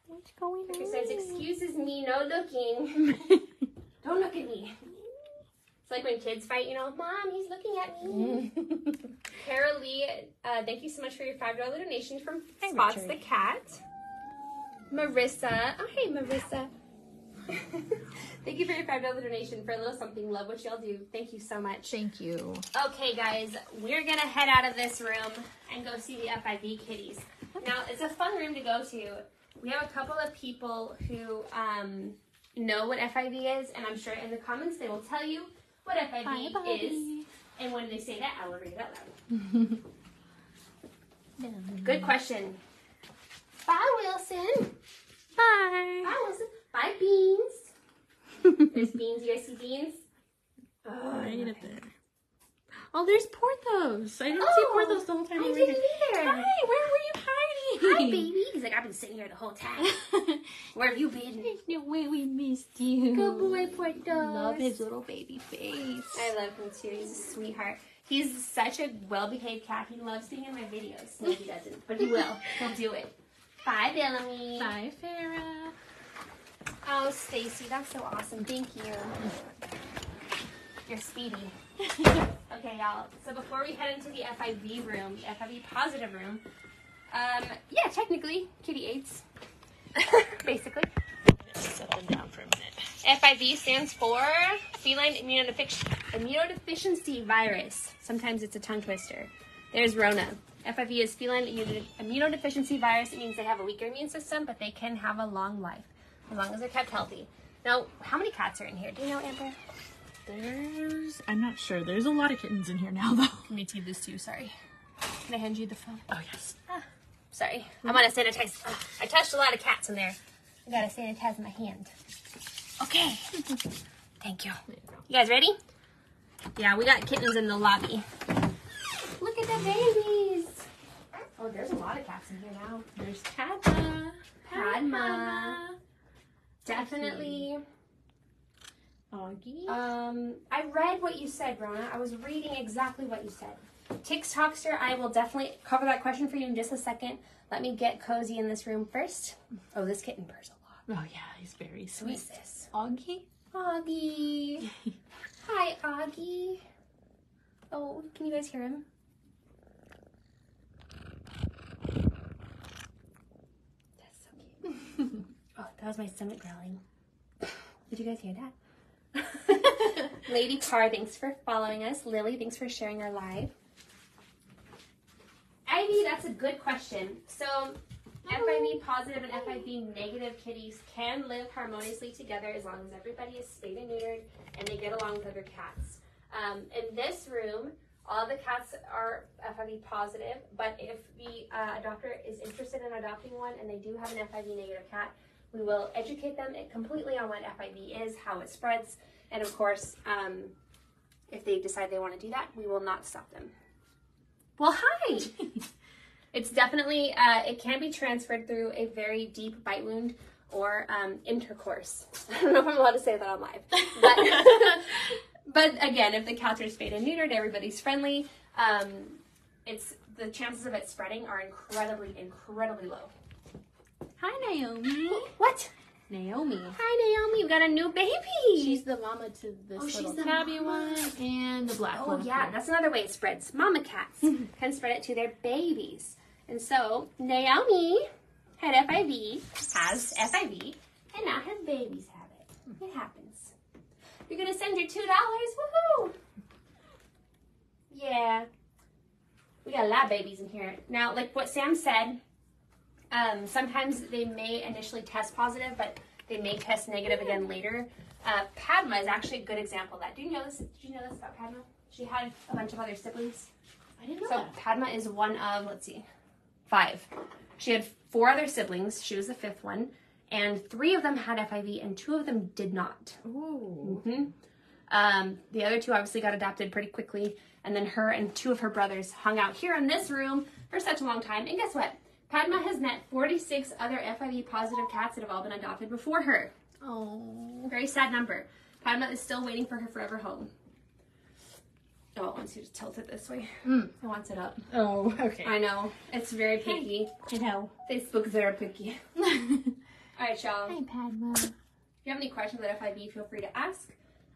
What's going on? She says, excuses me, no looking. Don't look at me. It's like when kids fight, you know, Mom, he's looking at me. Cara Lee, uh, thank you so much for your five dollar donation from hi, Spots Richard. The Cat. Marissa. Oh, hey, Marissa. Thank you for your five dollar donation for a little something. Love what y'all do. Thank you so much. Thank you. Okay, guys, we're going to head out of this room and go see the F I V kitties. Now, it's a fun room to go to. We have a couple of people who um, know what F I V is, and I'm sure in the comments they will tell you what F I V bye, bye. Is. And when they say that, I will read it out loud. No. Good question. Bye, Wilson. Bye. Bye, Wilson. Bye, Beans. There's Beans. You guys see Beans? Oh, I need a bit. Oh, there's Porthos. I didn't oh, see Porthos the whole time. I didn't reading. Either. Hi, where were you hiding? Hi, baby. He's like, I've been sitting here the whole time. Where have you been? There's no way we missed you. Good boy, Porthos. Love his little baby face. I love him too. He's a sweetheart. He's such a well-behaved cat. He loves being in my videos. No, he doesn't, but he will. He'll do it. Bye, Bellamy. Bye, Farrah. Oh, Stacy, that's so awesome. Thank you. You're speedy. Okay, y'all. So before we head into the F I V room, the F I V positive room, um, yeah, technically, kitty aids, basically. Set them down for a minute. F I V stands for feline immunodeficiency virus. Sometimes it's a tongue twister. There's Rona. F I V is feline immunodeficiency virus. It means they have a weaker immune system, but they can have a long life. As long as they're kept healthy. Now, how many cats are in here? Do you know, Amber? There's... I'm not sure. There's a lot of kittens in here now, though. Let me take this too. Sorry. Can I hand you the phone? Oh, yes. Ah, sorry. Mm-hmm. I want to sanitize... Oh, I touched a lot of cats in there. I got to sanitize my hand. Okay. Thank you. You guys ready? Yeah, we got kittens in the lobby. Look at the babies. Oh, there's a lot of cats in here now. There's Padma. Padma. Definitely. Augie. Um, I read what you said, Rona. I was reading exactly what you said. TikTokster, I will definitely cover that question for you in just a second. Let me get cozy in this room first. Oh, this kitten purrs a lot. Oh, yeah. He's very sweet. Who's this? Augie? Augie. Hi, Augie. Oh, can you guys hear him? That's so cute. Oh, that was my stomach growling. Did you guys hear that? Lady Carr, thanks for following us. Lily, thanks for sharing our live. Ivy, that's a good question. So, F I V positive and F I V negative kitties can live harmoniously together as long as everybody is spayed and neutered and they get along with other cats. Um, in this room, all the cats are F I V positive, but if the uh, adopter is interested in adopting one and they do have an F I V negative cat, we will educate them completely on what F I V is, how it spreads, and of course, um, If they decide they want to do that, we will not stop them. Well, hi! It's definitely, uh, it can be transferred through a very deep bite wound or um, intercourse. I don't know if I'm allowed to say that on live. But, but again, if the cats are spayed and neutered, everybody's friendly, um, it's the chances of it spreading are incredibly, incredibly low. Hi, Naomi. What? Naomi. Hi, Naomi. We got a new baby. She's the mama to this oh, little tabby one and the black oh, one. Oh, yeah. Here. That's another way it spreads. Mama cats can spread it to their babies. And so Naomi had F I V, has F I V, and now her babies have it. It happens. You're going to send your two dollars. Woohoo! Yeah. We got a lot of babies in here. Now, like what Sam said, Um, sometimes they may initially test positive, but they may test negative again later. Uh, Padma is actually a good example of that. Do you know this? Did you know this about Padma? She had a bunch of other siblings. I didn't know so that. So Padma is one of, let's see, five. She had four other siblings. She was the fifth one. And three of them had F I V and two of them did not. Ooh. Mm-hmm. Um, the other two obviously got adopted pretty quickly. And then her and two of her brothers hung out here in this room for such a long time. And guess what? Padma has met forty-six other F I V-positive cats that have all been adopted before her. Oh, very sad number. Padma is still waiting for her forever home. Oh, it wants you to tilt it this way. Mm. It wants it up. Oh, okay. I know. It's very picky. I know. Facebook's very picky. All right, y'all. Hi, Padma. If you have any questions about F I V, feel free to ask.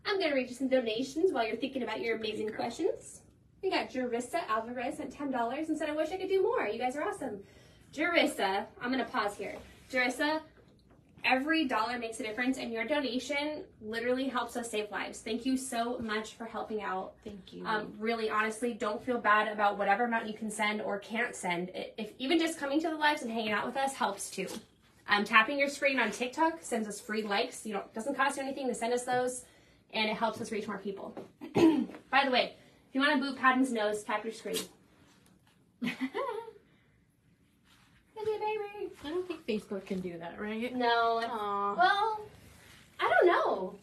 I'm going to read you some donations while you're thinking about your amazing Girl. questions. We got Jerissa Alvarez sent ten dollars and said, I wish I could do more. You guys are awesome. Jerissa, I'm going to pause here. Jerissa, every dollar makes a difference, and your donation literally helps us save lives. Thank you so much for helping out. Thank you. Um, really, honestly, don't feel bad about whatever amount you can send or can't send. If even just coming to the lives and hanging out with us helps too. Um, tapping your screen on TikTok sends us free likes. You know, it doesn't cost you anything to send us those, and it helps us reach more people. By the way, if you want to boot Patton's nose, tap your screen. Baby. I don't think Facebook can do that, right? No. Aww. Well, I don't know.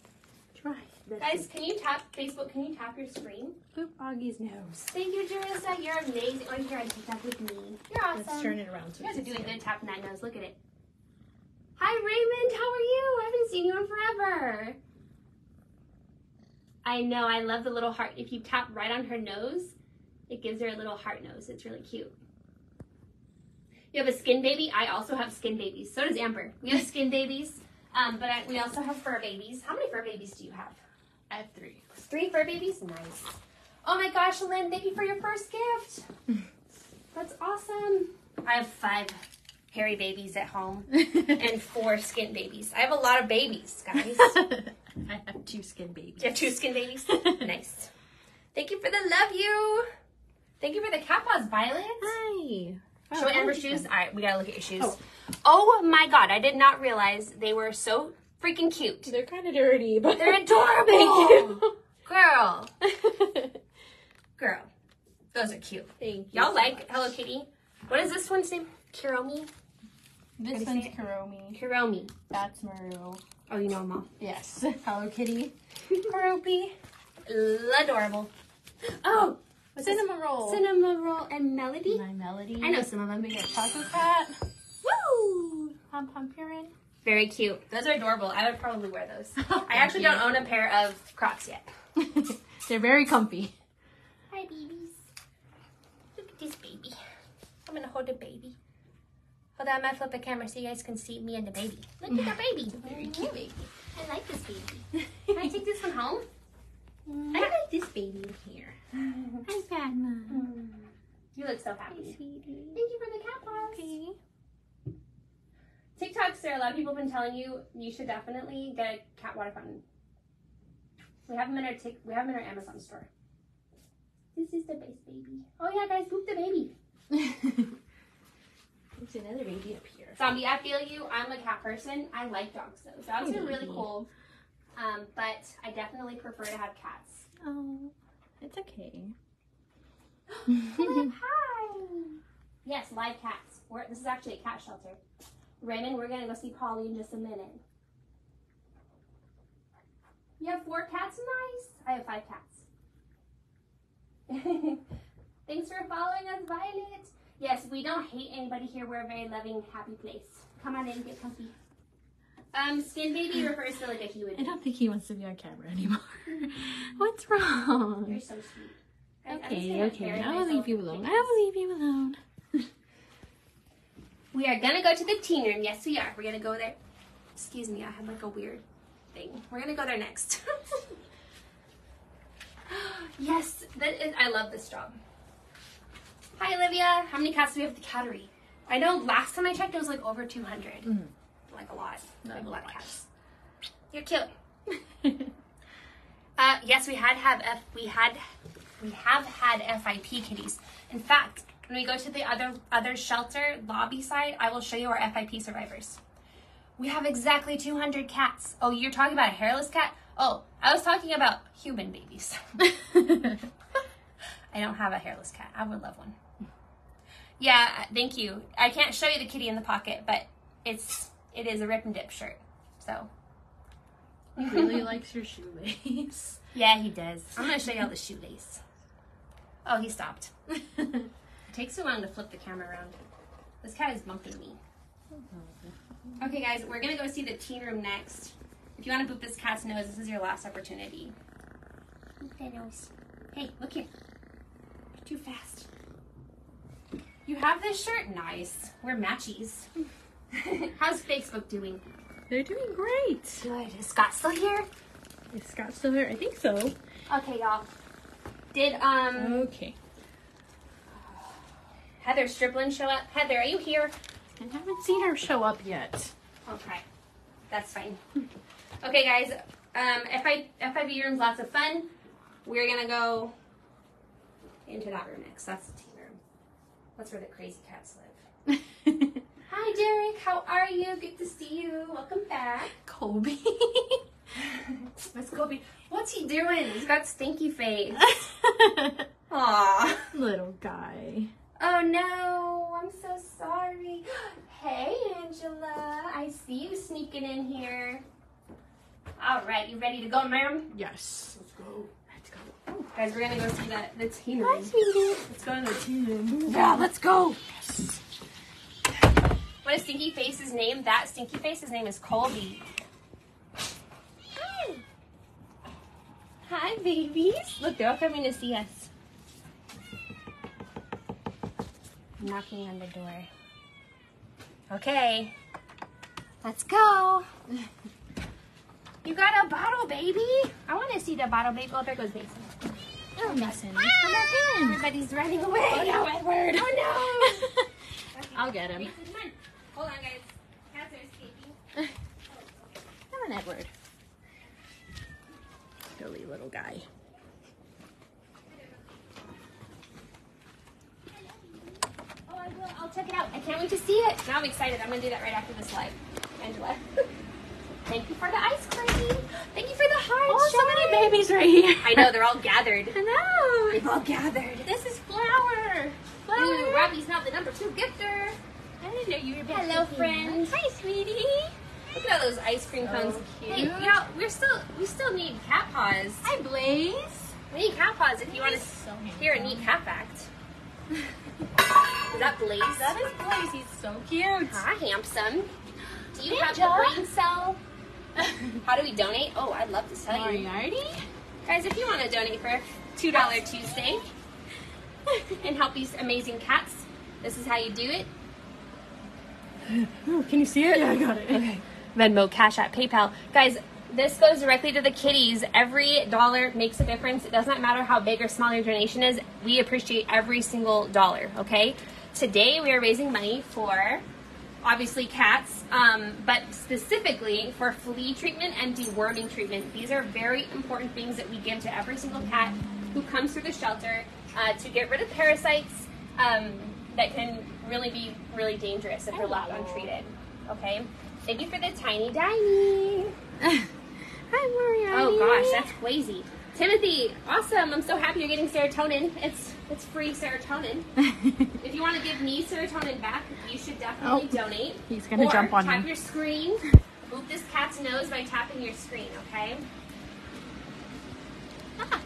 Try. This Guys, can you tap Facebook? Can you tap your screen? Boop Augie's nose. Thank you, Jerissa. You're amazing. Oh, you're on TikTok with me. You're awesome. Let's turn it around. To you guys are doing good tapping that nose. Look at it. Hi, Raymond. How are you? I haven't seen you in forever. I know. I love the little heart. If you tap right on her nose, it gives her a little heart nose. It's really cute. You have a skin baby. I also have skin babies. So does Amber. We have skin babies, um, but I, we also have fur babies. How many fur babies do you have? I have three. Three fur babies? Nice. Oh my gosh, Lynn, thank you for your first gift. That's awesome. I have five hairy babies at home and four skin babies. I have a lot of babies, guys. I have two skin babies. You have two skin babies? Nice. Thank you for the love you. Thank you for the cat paws, Violet. Hi. Show oh, Amber's shoes. All right, we gotta look at your shoes. Oh. Oh my god, I did not realize they were so freaking cute. They're kind of dirty, but they're adorable. Thank you. Girl. Girl. Those are cute. Thank you. Y'all so like much. Hello Kitty. What is this one's name? Kiromi? This one's Kiromi. Kiromi. That's Maru. Oh, you know them all. Yes. Hello Kitty. Kiromi. Adorable. Oh. Cinema Roll. Cinema Roll and Melody. My Melody. I know some of them. We got Chocolate Cat. Woo! Pom Pom Purin. Very cute. Those are adorable. I would probably wear those. I actually don't own a pair of Crocs yet. They're very comfy. Hi, babies. Look at this baby. I'm going to hold the baby. Hold on, I'm going to flip the camera so you guys can see me and the baby. Look at the baby. Very cute baby. I like this baby. Can I take this one home? I like this baby in here. Hi, Padma. Mm. You look so happy. Hi, sweetie. Thank you for the cat paws. Okay. TikTok, sir, a lot of people have been telling you you should definitely get a cat water fountain. We have them in our tic we have them in our Amazon store. This is the best baby. Oh yeah, guys, poop the baby. There's another baby up here. Zombie, I feel you. I'm a cat person. I like dogs though. Dogs are really cool. Um, but I definitely prefer to have cats. Oh, it's okay. Hi! Yes, live cats. We're, this is actually a cat shelter. Raymond, we're going to go see Polly in just a minute. You have four cats? Nice! I have five cats. Thanks for following us, Violet. Yes, we don't hate anybody here. We're a very loving, happy place. Come on in, get comfy. Um, Skin Baby refers to like a human. I don't think he wants to be on camera anymore. What's wrong? You're so sweet. I, okay, okay. I will leave you alone. I will leave you alone. We are gonna go to the teen room. Yes, we are. We're gonna go there. Excuse me, I have like a weird thing. We're gonna go there next. Yes, that is, I love this job. Hi, Olivia. How many cats do we have at the Cattery? I know last time I checked, it was like over two hundred. Mm. Like a lot. Not like a lot much. Of cats. You're cute. uh, yes, we had have F. We had we have had F I P kitties. In fact, when we go to the other other shelter lobby side, I will show you our F I P survivors. We have exactly two hundred cats. Oh, you're talking about a hairless cat? Oh, I was talking about human babies. I don't have a hairless cat. I would love one. Yeah, thank you. I can't show you the kitty in the pocket, but it's it is a rip and dip shirt. So he really likes your shoelace. Yeah, he does. I'm gonna show you all the shoelace. Oh, he stopped. It takes so long to flip the camera around. This cat is bumping me. Okay, guys, we're gonna go see the teen room next. If you want to boop this cat's nose, this is your last opportunity. Boop that nose. Hey, look here. You're too fast. You have this shirt? Nice. We're matchies. How's Facebook doing? They're doing great. Good. Is Scott still here? Is Scott still here? I think so. Okay, y'all. Did, um... Okay. Heather Striplin show up? Heather, are you here? I haven't seen her show up yet. Okay, that's fine. Okay, guys, um, F I V room's lots of fun. We're gonna go into that room next. That's the teen room. That's where the crazy cats live. Hi, Derek. How are you? Good to see you. Welcome back, Kobe. That's Kobe. What's he doing? He's got stinky face. Aw, little guy. Oh no, I'm so sorry. Hey, Angela, I see you sneaking in here. All right, you ready to go, ma'am? Yes. Let's go. Let's go. Ooh. Guys, we're gonna go see that the teen room. Let's go to the teen room. Yeah, let's go. Yes. What is Stinky Face's name? That Stinky Face's name is Colby. Hi. Hi, babies. Look, they're all coming to see us. Knocking on the door. Okay, let's go. You got a bottle, baby. I want to see the bottle, baby. Oh, there goes Mason. Oh, Mason. Ah! Come back in. Everybody's running away. Oh, no, Edward. Oh, no. Okay. I'll get him. Mason, come on. Hold on, guys. Cats are escaping. Oh, okay. Come on, Edward. Silly little guy. I'll check it out. I can't wait to see it. Now I'm excited. I'm going to do that right after this live. Angela. Thank you for the ice cream. Thank you for the heart. Oh, so many babies right here. I know. They're all gathered. I know. They're all gathered. This is Flower. Flower. Ooh, Robbie's now the number two gifter. I didn't know you were back. Hello, friend. Hi, sweetie. Look at all those ice cream cones. So cute. Hey, you know, we're still, we still need cat paws. Hi, Blaze. We need cat paws if you want to so hear a neat cat fact. Is that Blaze? That is Blaze. He's so cute. Hi, handsome. Do you hey, have Joe. a brain cell? How do we donate? Oh, I'd love to tell Marty. you. Marty? Guys, if you want to donate for Two Dollar Tuesday and help these amazing cats, this is how you do it. Oh, can you see it? Yeah, I got it. Okay. Venmo, Cash App, PayPal. Guys, this goes directly to the kitties. Every dollar makes a difference. It doesn't matter how big or small your donation is. We appreciate every single dollar, okay? Today we are raising money for, obviously, cats, um, but specifically for flea treatment and deworming treatment. These are very important things that we give to every single cat who comes through the shelter uh, to get rid of parasites um, that can really be really dangerous if they're left untreated, okay? Thank you for the tiny dimey. Hi, Maria. Oh gosh, that's crazy. Timothy, awesome. I'm so happy you're getting serotonin. It's it's free serotonin. If you want to give me serotonin back, you should definitely oh, donate. He's gonna or jump on tap me. your screen. Move this cat's nose by tapping your screen, okay? Ah,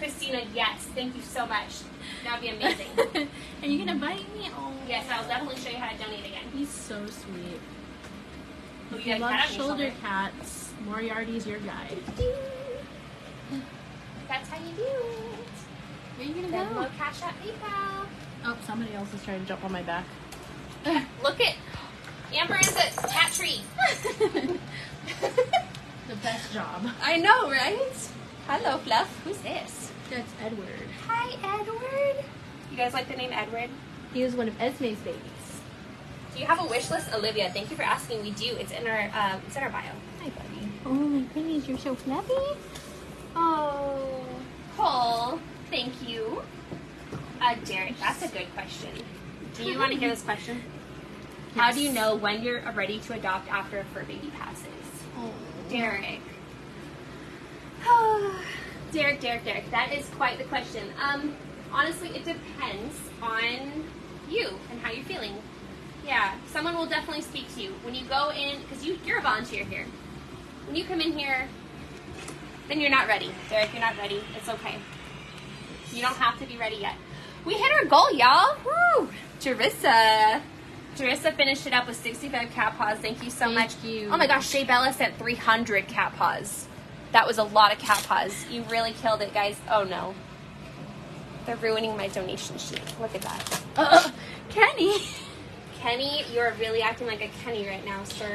Christina, yes. Thank you so much. That would be amazing. Are you going to bite me? Oh. Yes, I'll definitely show you how to donate again. He's so sweet. If you, you love cat shoulder cats, Moriarty's your guy. That's how you do it. Where are you going to go? Cash App, PayPal. Oh, somebody else is trying to jump on my back. Look at Amber is a cat tree. The best job. I know, right? Hello, Fluff. Who's this? That's Edward. Hi, Edward. You guys like the name Edward? He is one of Esme's babies. Do you have a wish list, Olivia? Thank you for asking. We do. It's in our um, it's in our bio. Hi, buddy. Oh my goodness, you're so fluffy. Oh, Cole. Thank you. Uh, Derek, that's a good question. Do you want to hear this question? Yes. How do you know when you're ready to adopt after a fur baby passes? Oh. Derek. Oh. Derek, Derek, Derek. That is quite the question. Um, honestly, it depends on you and how you're feeling. Yeah, someone will definitely speak to you. When you go in, because you, you're a volunteer here. When you come in here, then you're not ready. Derek, you're not ready. It's okay. You don't have to be ready yet. We hit our goal, y'all. Woo! Jarissa. Jarissa finished it up with sixty-five cat paws. Thank you so Thank much. You. Oh my gosh, Shea Bella sent three hundred cat paws. That was a lot of cat paws. You really killed it, guys. Oh no. They're ruining my donation sheet. Look at that. Uh, Kenny. Kenny, you're really acting like a Kenny right now, sir.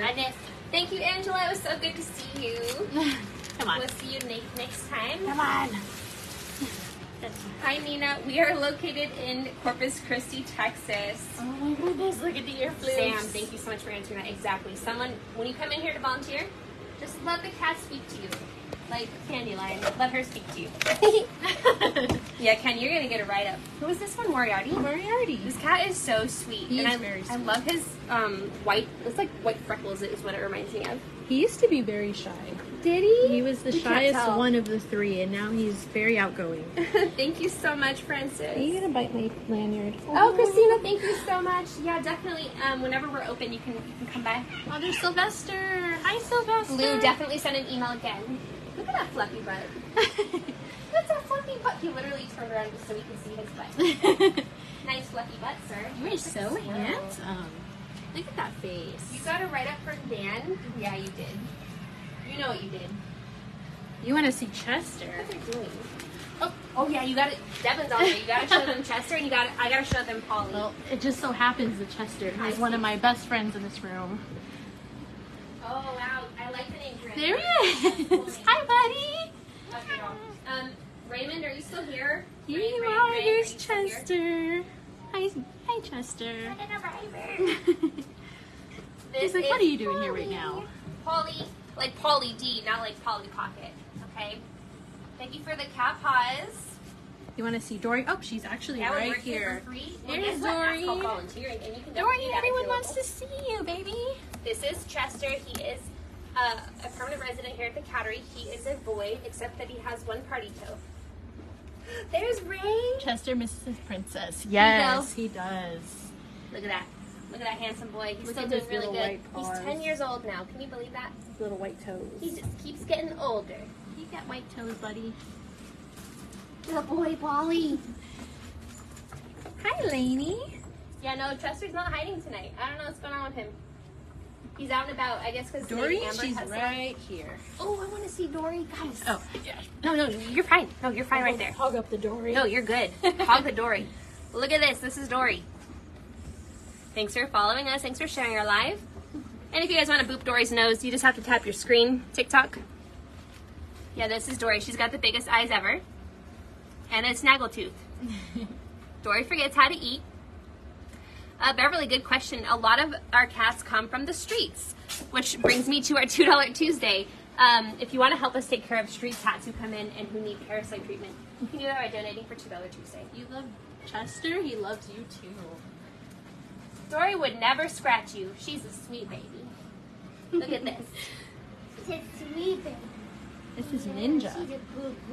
Thank you, Angela. It was so good to see you. Come on. We'll see you na- next time. Come on. Hi, Nina. We are located in Corpus Christi, Texas. Oh my goodness, look at the airplanes. Sam, thank you so much for answering that. Exactly. Someone, when you come in here to volunteer, just let the cat speak to you. Like Candyline, let her speak to you. Yeah, Ken, you're going to get a write-up. Who is this one, Moriarty? Moriarty. This cat is so sweet. He and is I, very sweet. I love his um, white, it's like white freckles is what it reminds me of. He used to be very shy. Did he? He was the we shyest one of the three, and now he's very outgoing. Thank you so much, Francis. Are you going to bite my lanyard? Oh, oh, Christina, thank you so much. Yeah, definitely. Um, whenever we're open, you can, you can come by. Oh, there's Sylvester. Hi, Sylvester. Lou, definitely send an email again. Look at that fluffy butt. That's a fluffy butt. He literally turned around just so we can see his butt. Nice fluffy butt, sir. You are so swirl. handsome. Look at that face. You got a write-up for Dan? Yeah, you did. You know what you did. You want to see Chester? What are they doing? Oh, oh yeah, you got it. Devin's on there. You got to show them Chester, and you got I got to show them Polly. Well, it just so happens that Chester is one of my best friends in this room. Oh wow, I like the name Raymond. There he is. Hi, buddy. Okay, um, Raymond, are you still here? Here Ray, you Ray, are. Ray, here's Ray, Chester. Hi, hi, Chester. He's like, what are you doing Polly. here right now? Polly. Like Polly D, not like Polly Pocket, okay? Thank you for the cat paws. You want to see Dory? Oh, she's actually yeah, right here. Here is Dory. Dory, everyone wants to see you, baby. This is Chester. He is uh, a permanent resident here at the Cattery. He is a void, except that he has one party toe. There's Ray. Chester misses his princess. Yes, he does. Look at that. Look at that handsome boy. He's Look still doing really good. He's ten years old now. Can you believe that? His little white toes. He just keeps getting older. You got white toes, buddy. Good boy, Polly. Hi, Lainey. Yeah, no, Chester's not hiding tonight. I don't know what's going on with him. He's out and about, I guess, because Dory, she's right here. Oh, I want to see Dory, guys. Oh, yeah. No, no, you're fine. No, you're fine right there. Hog up the Dory. No, you're good. Hog the Dory. Look at this. This is Dory. Thanks for following us. Thanks for sharing our live. And if you guys want to boop Dory's nose, you just have to tap your screen. TikTok. Yeah, this is Dory. She's got the biggest eyes ever. And a snaggletooth. Dory forgets how to eat. Uh, Beverly, good question. A lot of our cats come from the streets, which brings me to our two dollar Tuesday. Um, if you want to help us take care of street cats who come in and who need parasite treatment, you can do that by donating for two dollar Tuesday. You love Chester. He loves you too. Dory would never scratch you. She's a sweet baby. Look at this. She's a sweet baby. This is Ninja.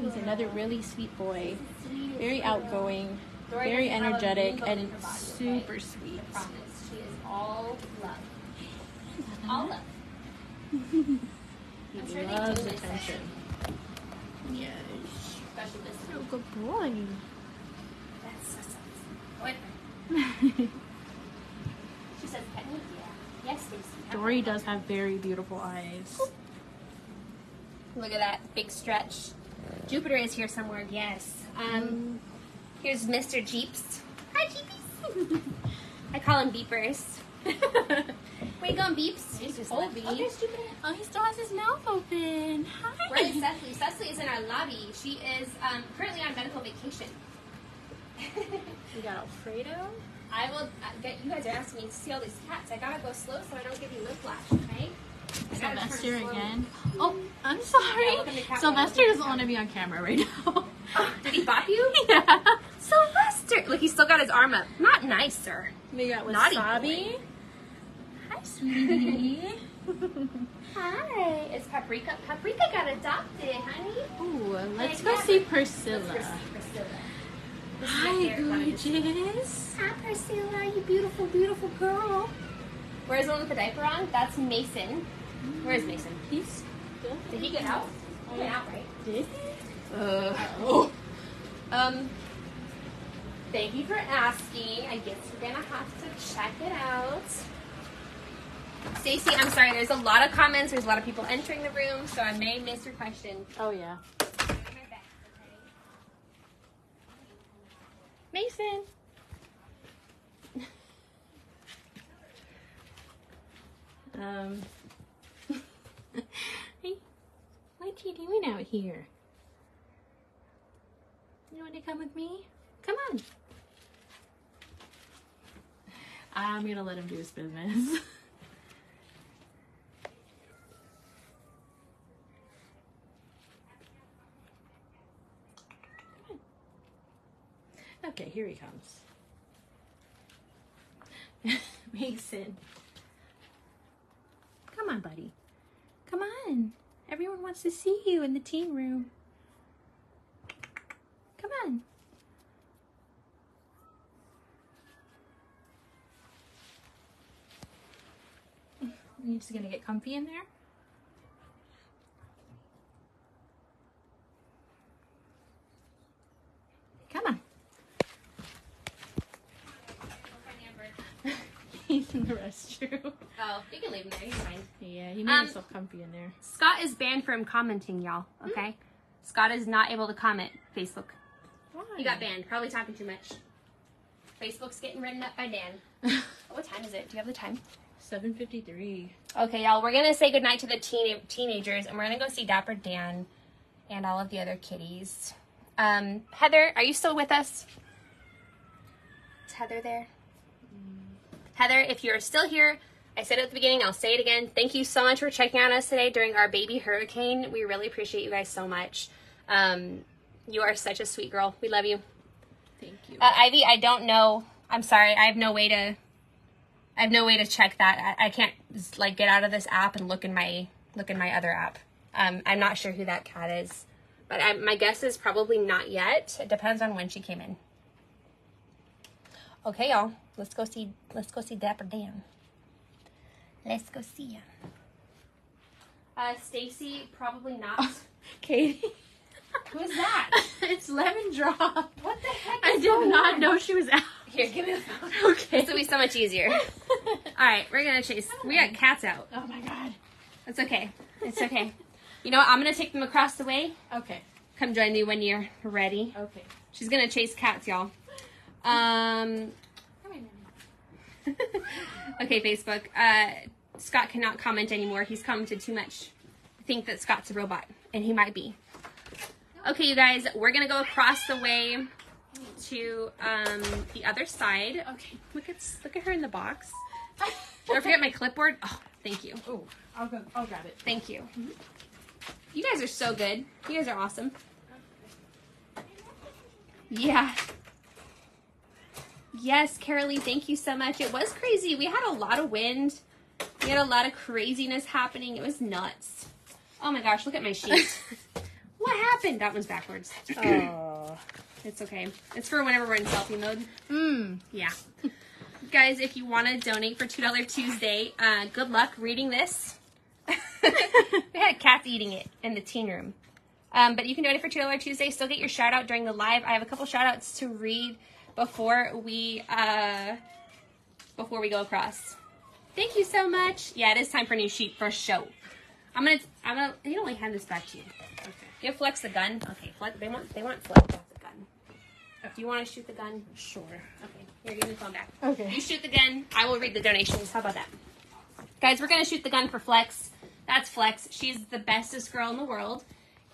He's another really sweet boy. Sweet very girl. outgoing, Dory very energetic, and body, super okay? sweet. I promise. She is all love. All love. I'm sure they do this. Yes. specialist. Oh, good boy. That's That's boyfriend. She says, pet me? Yeah. Yes, Stacey. Dory does have very beautiful eyes. Look at that big stretch. Jupiter is here somewhere, yes. Um, here's Mister Jeeps. Hi, Jeepies. I call him Beepers. Where you going, Beeps? He's just old. Oh, there's Jupiter. Oh, he still has his mouth open. Hi. We're at Cecily. Cecily is in our lobby. She is um, currently on medical vacation. We got Alfredo. I will get you guys are asking me to see all these cats. I gotta go slow so I don't give you whiplash, okay? Sylvester again. Oh, I'm sorry. Yeah, Sylvester doesn't want to be on camera right now. Oh, did he bop you? Yeah. Sylvester. Look, he's still got his arm up. Not nice, sir. We got Wasabi. Hi, sweetie. Hi. It's Paprika. Paprika got adopted, honey. Ooh, let's go see Priscilla. Let's go see Priscilla. Hi, gorgeous. Hi, Priscilla. You beautiful, beautiful girl. Where's the one with the diaper on? That's Mason. Where is Mason? He's good. Did he get out? He went out, right? Did he? Uh, oh. Um, thank you for asking. I guess you're going to have to check it out. Stacey, I'm sorry. There's a lot of comments. There's a lot of people entering the room, so I may miss your question. Oh, yeah. Mason. Um, hey, what are you doing out here? You want to come with me? Come on. I'm gonna let him do his business. Okay, here he comes. Mason. Come on, buddy. Come on. Everyone wants to see you in the team room. Come on. You're just gonna get comfy in there? Come on. He's in the restroom. Oh, you can leave him there. He's fine. Yeah, he made um, himself comfy in there. Scott is banned from commenting, y'all. Okay? Mm. Scott is not able to comment. Facebook. Why? He got banned. Probably talking too much. Facebook's getting written up by Dan. Oh, what time is it? Do you have the time? seven fifty-three. Okay, y'all. We're going to say goodnight to the teen teenagers, and we're going to go see Dapper Dan and all of the other kitties. Um, Heather, are you still with us? Is Heather there? Heather, if you're still here, I said it at the beginning, I'll say it again. Thank you so much for checking out us today during our baby hurricane. We really appreciate you guys so much. Um, you are such a sweet girl. We love you. Thank you. Uh, Ivy, I don't know. I'm sorry. I have no way to, I have no way to check that. I, I can't like get out of this app and look in my, look in my other app. Um, I'm not sure who that cat is, but I, my guess is probably not yet. It depends on when she came in. Okay, y'all. Let's go see. Let's go see Dapper Dan. Let's go see him. Uh, Stacy, probably not. Oh, Katie, who's that? It's Lemon Drop. What the heck? Is I did not on? know she was out. Here, give me the phone. Okay, this will be so much easier. All right, we're gonna chase. We got cats out. Oh my god, it's okay. It's okay. You know what? I'm gonna take them across the way. Okay. Come join me when you're ready. Okay. She's gonna chase cats, y'all. Um. Okay, Facebook. Uh, Scott cannot comment anymore. He's commented too much. I think that Scott's a robot, and he might be. Okay, you guys, we're going to go across the way to um, the other side. Okay, look at look at her in the box. Don't forget my clipboard. Oh, thank you. Oh, I'll go. I'll grab it. Thank you. Mm-hmm. You guys are so good. You guys are awesome. Yeah. Yes, Carolee, thank you so much. It was crazy. We had a lot of wind. We had a lot of craziness happening. It was nuts. Oh, my gosh. Look at my sheet. What happened? That one's backwards. Oh. It's okay. It's for whenever we're in selfie mode. Mm. Yeah. Guys, if you want to donate for two dollar Tuesday, uh, good luck reading this. We had cats eating it in the teen room. Um, but you can donate for two dollar Tuesday. Still get your shout out during the live. I have a couple shout outs to read before we uh, before we go across. Thank you so much. Yeah, it is time for a new sheet for show. I'm gonna I'm gonna you don't like hand this back to you. Okay. Give Flex the gun. Okay, Flex they want they want Flex off the gun. Oh. Do you wanna shoot the gun? Sure. Okay. Here, give me the phone back. Okay. You shoot the gun, I will read the donations. How about that? Guys, we're gonna shoot the gun for Flex. That's Flex. She's the bestest girl in the world.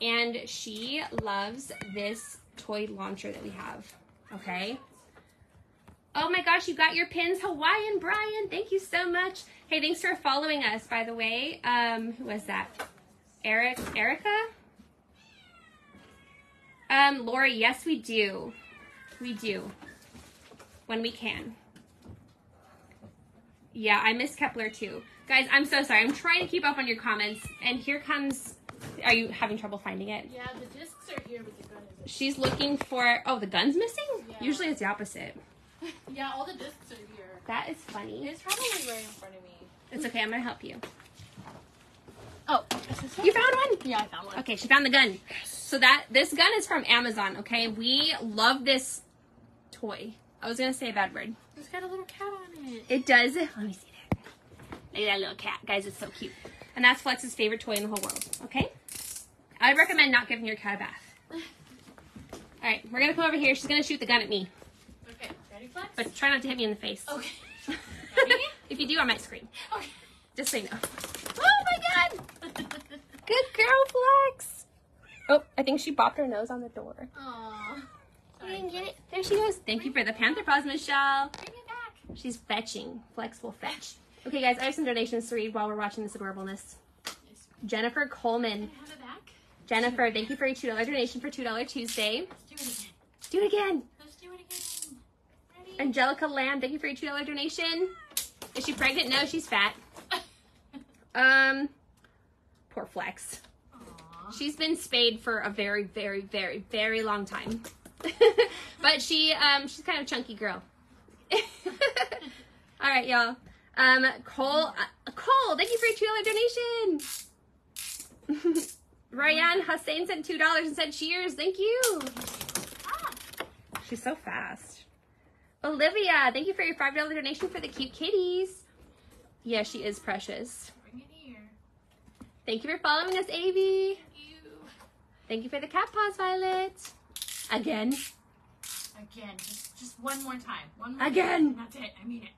And she loves this toy launcher that we have. Okay. Oh my gosh, you got your pins, Hawaiian Brian. Thank you so much. Hey, thanks for following us, by the way. Um, who was that? Eric, Erica? Um, Lori, yes, we do. We do. When we can. Yeah, I miss Kepler too. Guys, I'm so sorry. I'm trying to keep up on your comments. And here comes... Are you having trouble finding it? Yeah, the discs are here, but the gun isn't. She's looking for... Oh, the gun's missing? Yeah. Usually it's the opposite. Yeah, all the discs are here. That is funny. It's probably right in front of me. It's okay, I'm going to help you. Oh. You found one? Yeah, I found one. Okay, she found the gun. So that this gun is from Amazon, okay? We love this toy. I was going to say a bad word. It's got a little cat on it. It does. Let me see that. Look at that little cat. Guys, it's so cute. And that's Flex's favorite toy in the whole world, okay? I'd recommend not giving your cat a bath. All right, we're going to come over here. She's going to shoot the gun at me. Okay, ready, Flex? But try not to hit me in the face. Okay. Ready? If you do, I might scream. Okay. Just so you know. Oh, my God! Good girl, Flex! Oh, I think she bopped her nose on the door. Aww. Sorry, you didn't get it. There she goes. Thank Bring you for the Panther Paws, Michelle. Bring it back. She's fetching. Flex will fetch. Okay, guys, I have some donations to read while we're watching this adorableness. Yes. Jennifer Coleman. Can I have it back? Jennifer, thank you for your two dollar donation for two dollar Tuesday. Let's do it again. Do it again. Let's do it again. Ready? Angelica Lamb, thank you for your two dollar donation. Is she pregnant? No, she's fat. um, poor Flex. Aww. She's been spayed for a very, very, very, very long time. But she, um, she's kind of a chunky girl. All right, y'all. Um, Cole, uh, Cole, thank you for your two dollar donation. Ryan Hussein sent two dollars and said cheers. Thank you. Ah. She's so fast. Olivia, thank you for your five dollar donation for the cute kitties. Yeah, she is precious. Bring it here. Thank you for following us, Avi. Thank you. Thank you for the cat paws, Violet. Again. Again. Just, just one more time. One more Again. Time. That's it. I mean it.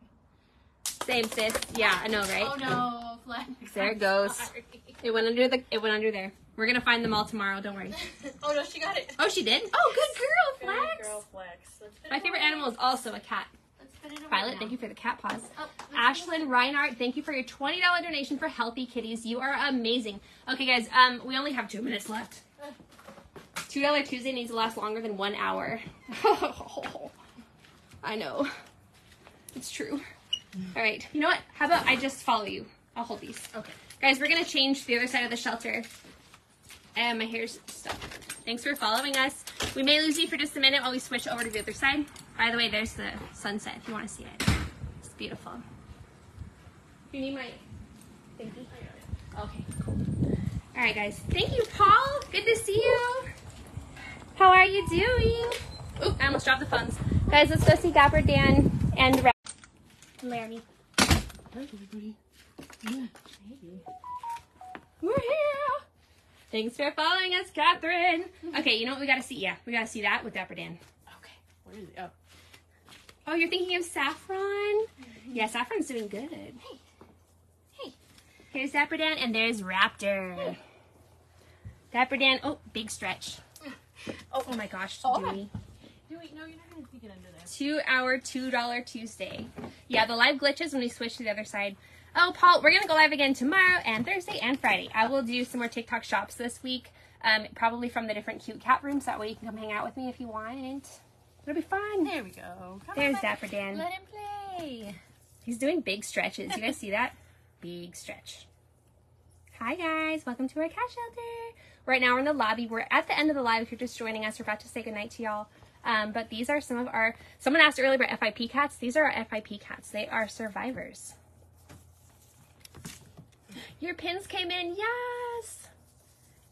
Same, sis. Yeah, I know, right? Oh no, Flex. There it goes. Sorry. It went under the. It went under there. We're gonna find them all tomorrow. Don't worry. Oh no, she got it. Oh, she did. Oh, good girl, Flex. Good girl, Flex. My favorite away. animal is also a cat. Let's put it Violet, now. Thank you for the cat paws. Oh, Ashlyn Reinhardt, thank you for your twenty dollar donation for Healthy Kitties. You are amazing. Okay, guys. Um, we only have two minutes left. two dollar Tuesday needs to last longer than one hour. I know. It's true. All right. You know what? How about I just follow you? I'll hold these. Okay. Guys, we're going to change to the other side of the shelter. And my hair's stuck. Thanks for following us. We may lose you for just a minute while we switch over to the other side. By the way, there's the sunset if you want to see it. It's beautiful. You need my thingy? Okay, cool. All right, guys. Thank you, Paul. Good to see you. How are you doing? Oop, I almost dropped the phones. Guys, let's go see Dapper Dan and Rap. Laramie. Hi, everybody. Yeah. Hey. We're here. Thanks for following us, Catherine. Okay, you know what we gotta see? Yeah, we gotta see that with Dapper Dan. Okay. Where is it? Oh. Oh, you're thinking of Saffron? Mm-hmm. Yeah, Saffron's doing good. Hey. Hey. Here's Dapper Dan and there's Raptor. Hey. Dapper Dan. Oh, big stretch. Oh, oh my gosh. Oh, Dewey. Okay. No, wait, no, you're not going to get under there. Two-hour, two dollar Tuesday. Yeah, the live glitches when we switch to the other side. Oh, Paul, we're going to go live again tomorrow and Thursday and Friday. I will do some more TikTok shops this week, um, probably from the different cute cat rooms. That way you can come hang out with me if you want. It'll be fun. There we go. Come There's Dapper Dan. Let him play. He's doing big stretches. You guys see that? Big stretch. Hi, guys. Welcome to our cat shelter. Right now we're in the lobby. We're at the end of the live. If you're just joining us, we're about to say goodnight to y'all. Um, but these are some of our, someone asked earlier about F I P cats. These are our F I P cats. They are survivors. Your pins came in. Yes.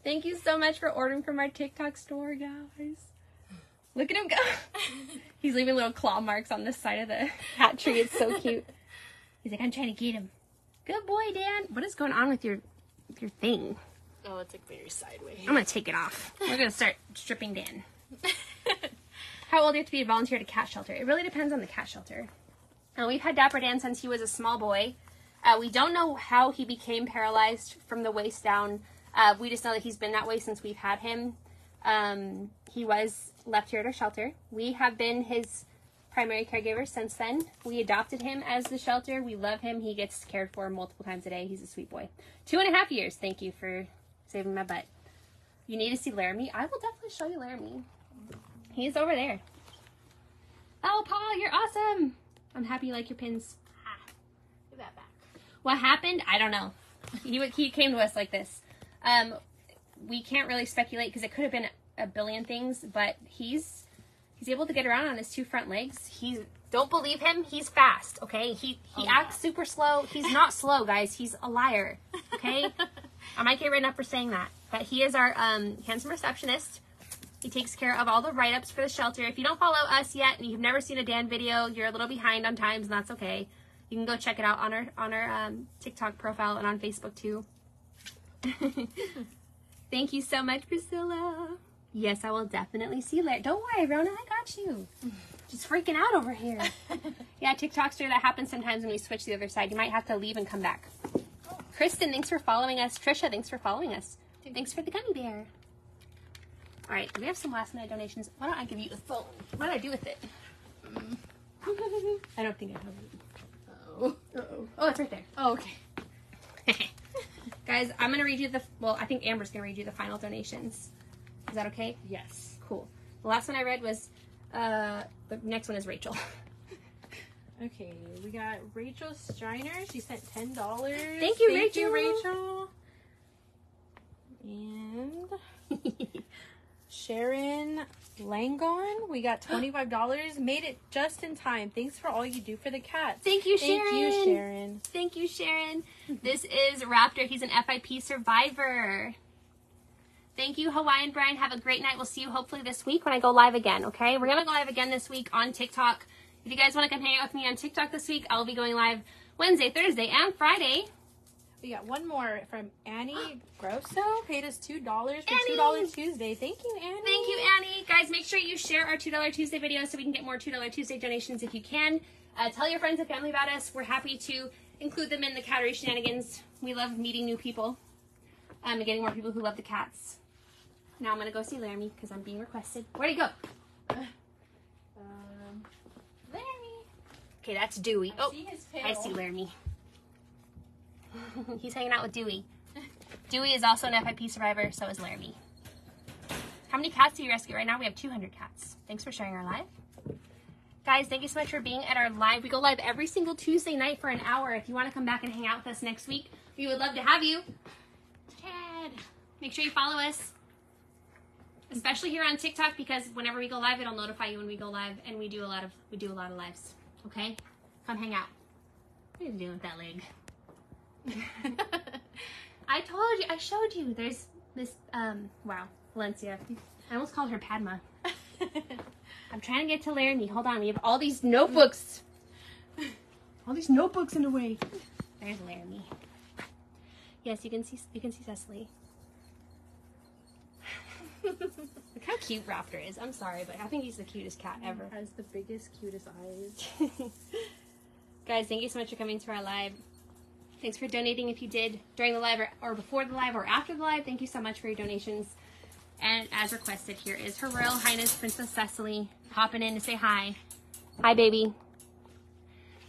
Thank you so much for ordering from our TikTok store, guys. Look at him go. He's leaving little claw marks on the side of the hat tree. It's so cute. He's like, I'm trying to get him. Good boy, Dan. What is going on with your your thing? Oh, it's like very sideways. I'm going to take it off. We're going to start stripping Dan. How old do you have to be to volunteer at a cat shelter? It really depends on the cat shelter. Now, we've had Dapper Dan since he was a small boy. Uh, we don't know how he became paralyzed from the waist down. Uh, we just know that he's been that way since we've had him. Um, he was left here at our shelter. We have been his primary caregiver since then. We adopted him as the shelter. We love him. He gets cared for multiple times a day. He's a sweet boy. Two and a half years. Thank you for saving my butt. You need to see Laramie. I will definitely show you Laramie. He's over there. Oh, Paul, you're awesome. I'm happy you like your pins. Ah, give that back. What happened? I don't know. He, he came to us like this. Um, we can't really speculate because it could have been a billion things, but he's he's able to get around on his two front legs. He's don't believe him. He's fast, okay? He he oh, acts yeah. super slow. He's not slow, guys. He's a liar, okay? I might get written up for saying that, but he is our um, handsome receptionist. He takes care of all the write-ups for the shelter. If you don't follow us yet and you've never seen a Dan video, you're a little behind on times, and that's okay. You can go check it out on our on our um, TikTok profile and on Facebook too. Thank you so much, Priscilla. Yes, I will definitely see Larry. Don't worry, Rona, I got you. Just freaking out over here. Yeah, TikTokster, that happens sometimes when we switch the other side. You might have to leave and come back. Oh. Kristen, thanks for following us. Trisha, thanks for following us. Dude. Thanks for the gummy bear. All right, we have some last minute donations. Why don't I give you a phone? What do I do with it? Mm. I don't think I have it. Uh-oh. Uh-oh. Oh, it's right there. Oh, okay. Guys, I'm going to read you the, well, I think Amber's going to read you the final donations. Is that okay? Yes. Cool. The last one I read was, uh, the next one is Rachel. Okay, we got Rachel Striner. She sent ten dollars. Thank you, Thank Rachel. Thank you, Rachel. And Sharon Langon, we got twenty-five dollars. Made it just in time. Thanks for all you do for the cats. Thank you, Sharon. Thank you, Sharon. Thank you, Sharon. This is Raptor. He's an F I P survivor. Thank you, Hawaiian Brian. Have a great night. We'll see you hopefully this week when I go live again, okay? We're going to go live again this week on TikTok. If you guys want to come hang out with me on TikTok this week, I'll be going live Wednesday, Thursday, and Friday. We got one more from Annie Grosso. Paid us two dollars for two dollar Tuesday. Thank you, Annie. Thank you, Annie. Guys, make sure you share our two dollar Tuesday videos so we can get more two dollar Tuesday donations if you can. Uh, tell your friends and family about us. We're happy to include them in the Cattery shenanigans. We love meeting new people um, and getting more people who love the cats. Now I'm going to go see Laramie because I'm being requested. Where'd he go? Uh, um, Laramie. Okay, that's Dewey. I oh, see his tail. I see Laramie. He's hanging out with Dewey. Dewey is also an F I P survivor, so is Laramie. How many cats do you rescue right now? We have two hundred cats. Thanks for sharing our live. Guys, thank you so much for being at our live. We go live every single Tuesday night for an hour. If you want to come back and hang out with us next week, we would love to have you. Chad, make sure you follow us, especially here on TikTok, because whenever we go live, it'll notify you when we go live, and we do a lot of we do a lot of lives. Okay, come hang out. What are you doing with that leg? I told you, I showed you. There's this, um, wow, Valencia. I almost called her Padma. I'm trying to get to Laramie. Hold on, we have all these notebooks. All these notebooks in the way. There's Laramie. Yes, you can see, you can see Cecily. Look how cute Raptor is. I'm sorry, but I think he's the cutest cat ever. He has the biggest, cutest eyes. Guys, thank you so much for coming to our live. Thanks for donating if you did during the live or, or before the live or after the live. Thank you so much for your donations. And as requested, here is Her Royal Highness Princess Cecily hopping in to say hi. Hi, baby.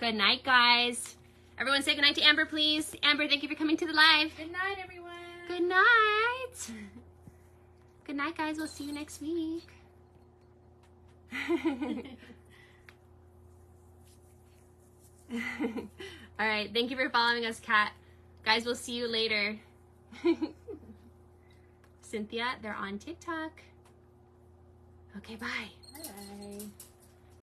Good night, guys. Everyone say goodnight to Amber, please. Amber, thank you for coming to the live. Good night, everyone. Good night. Good night, guys. We'll see you next week. All right, thank you for following us, Kat. Guys, we'll see you later. Cynthia, they're on TikTok. Okay, bye. Bye.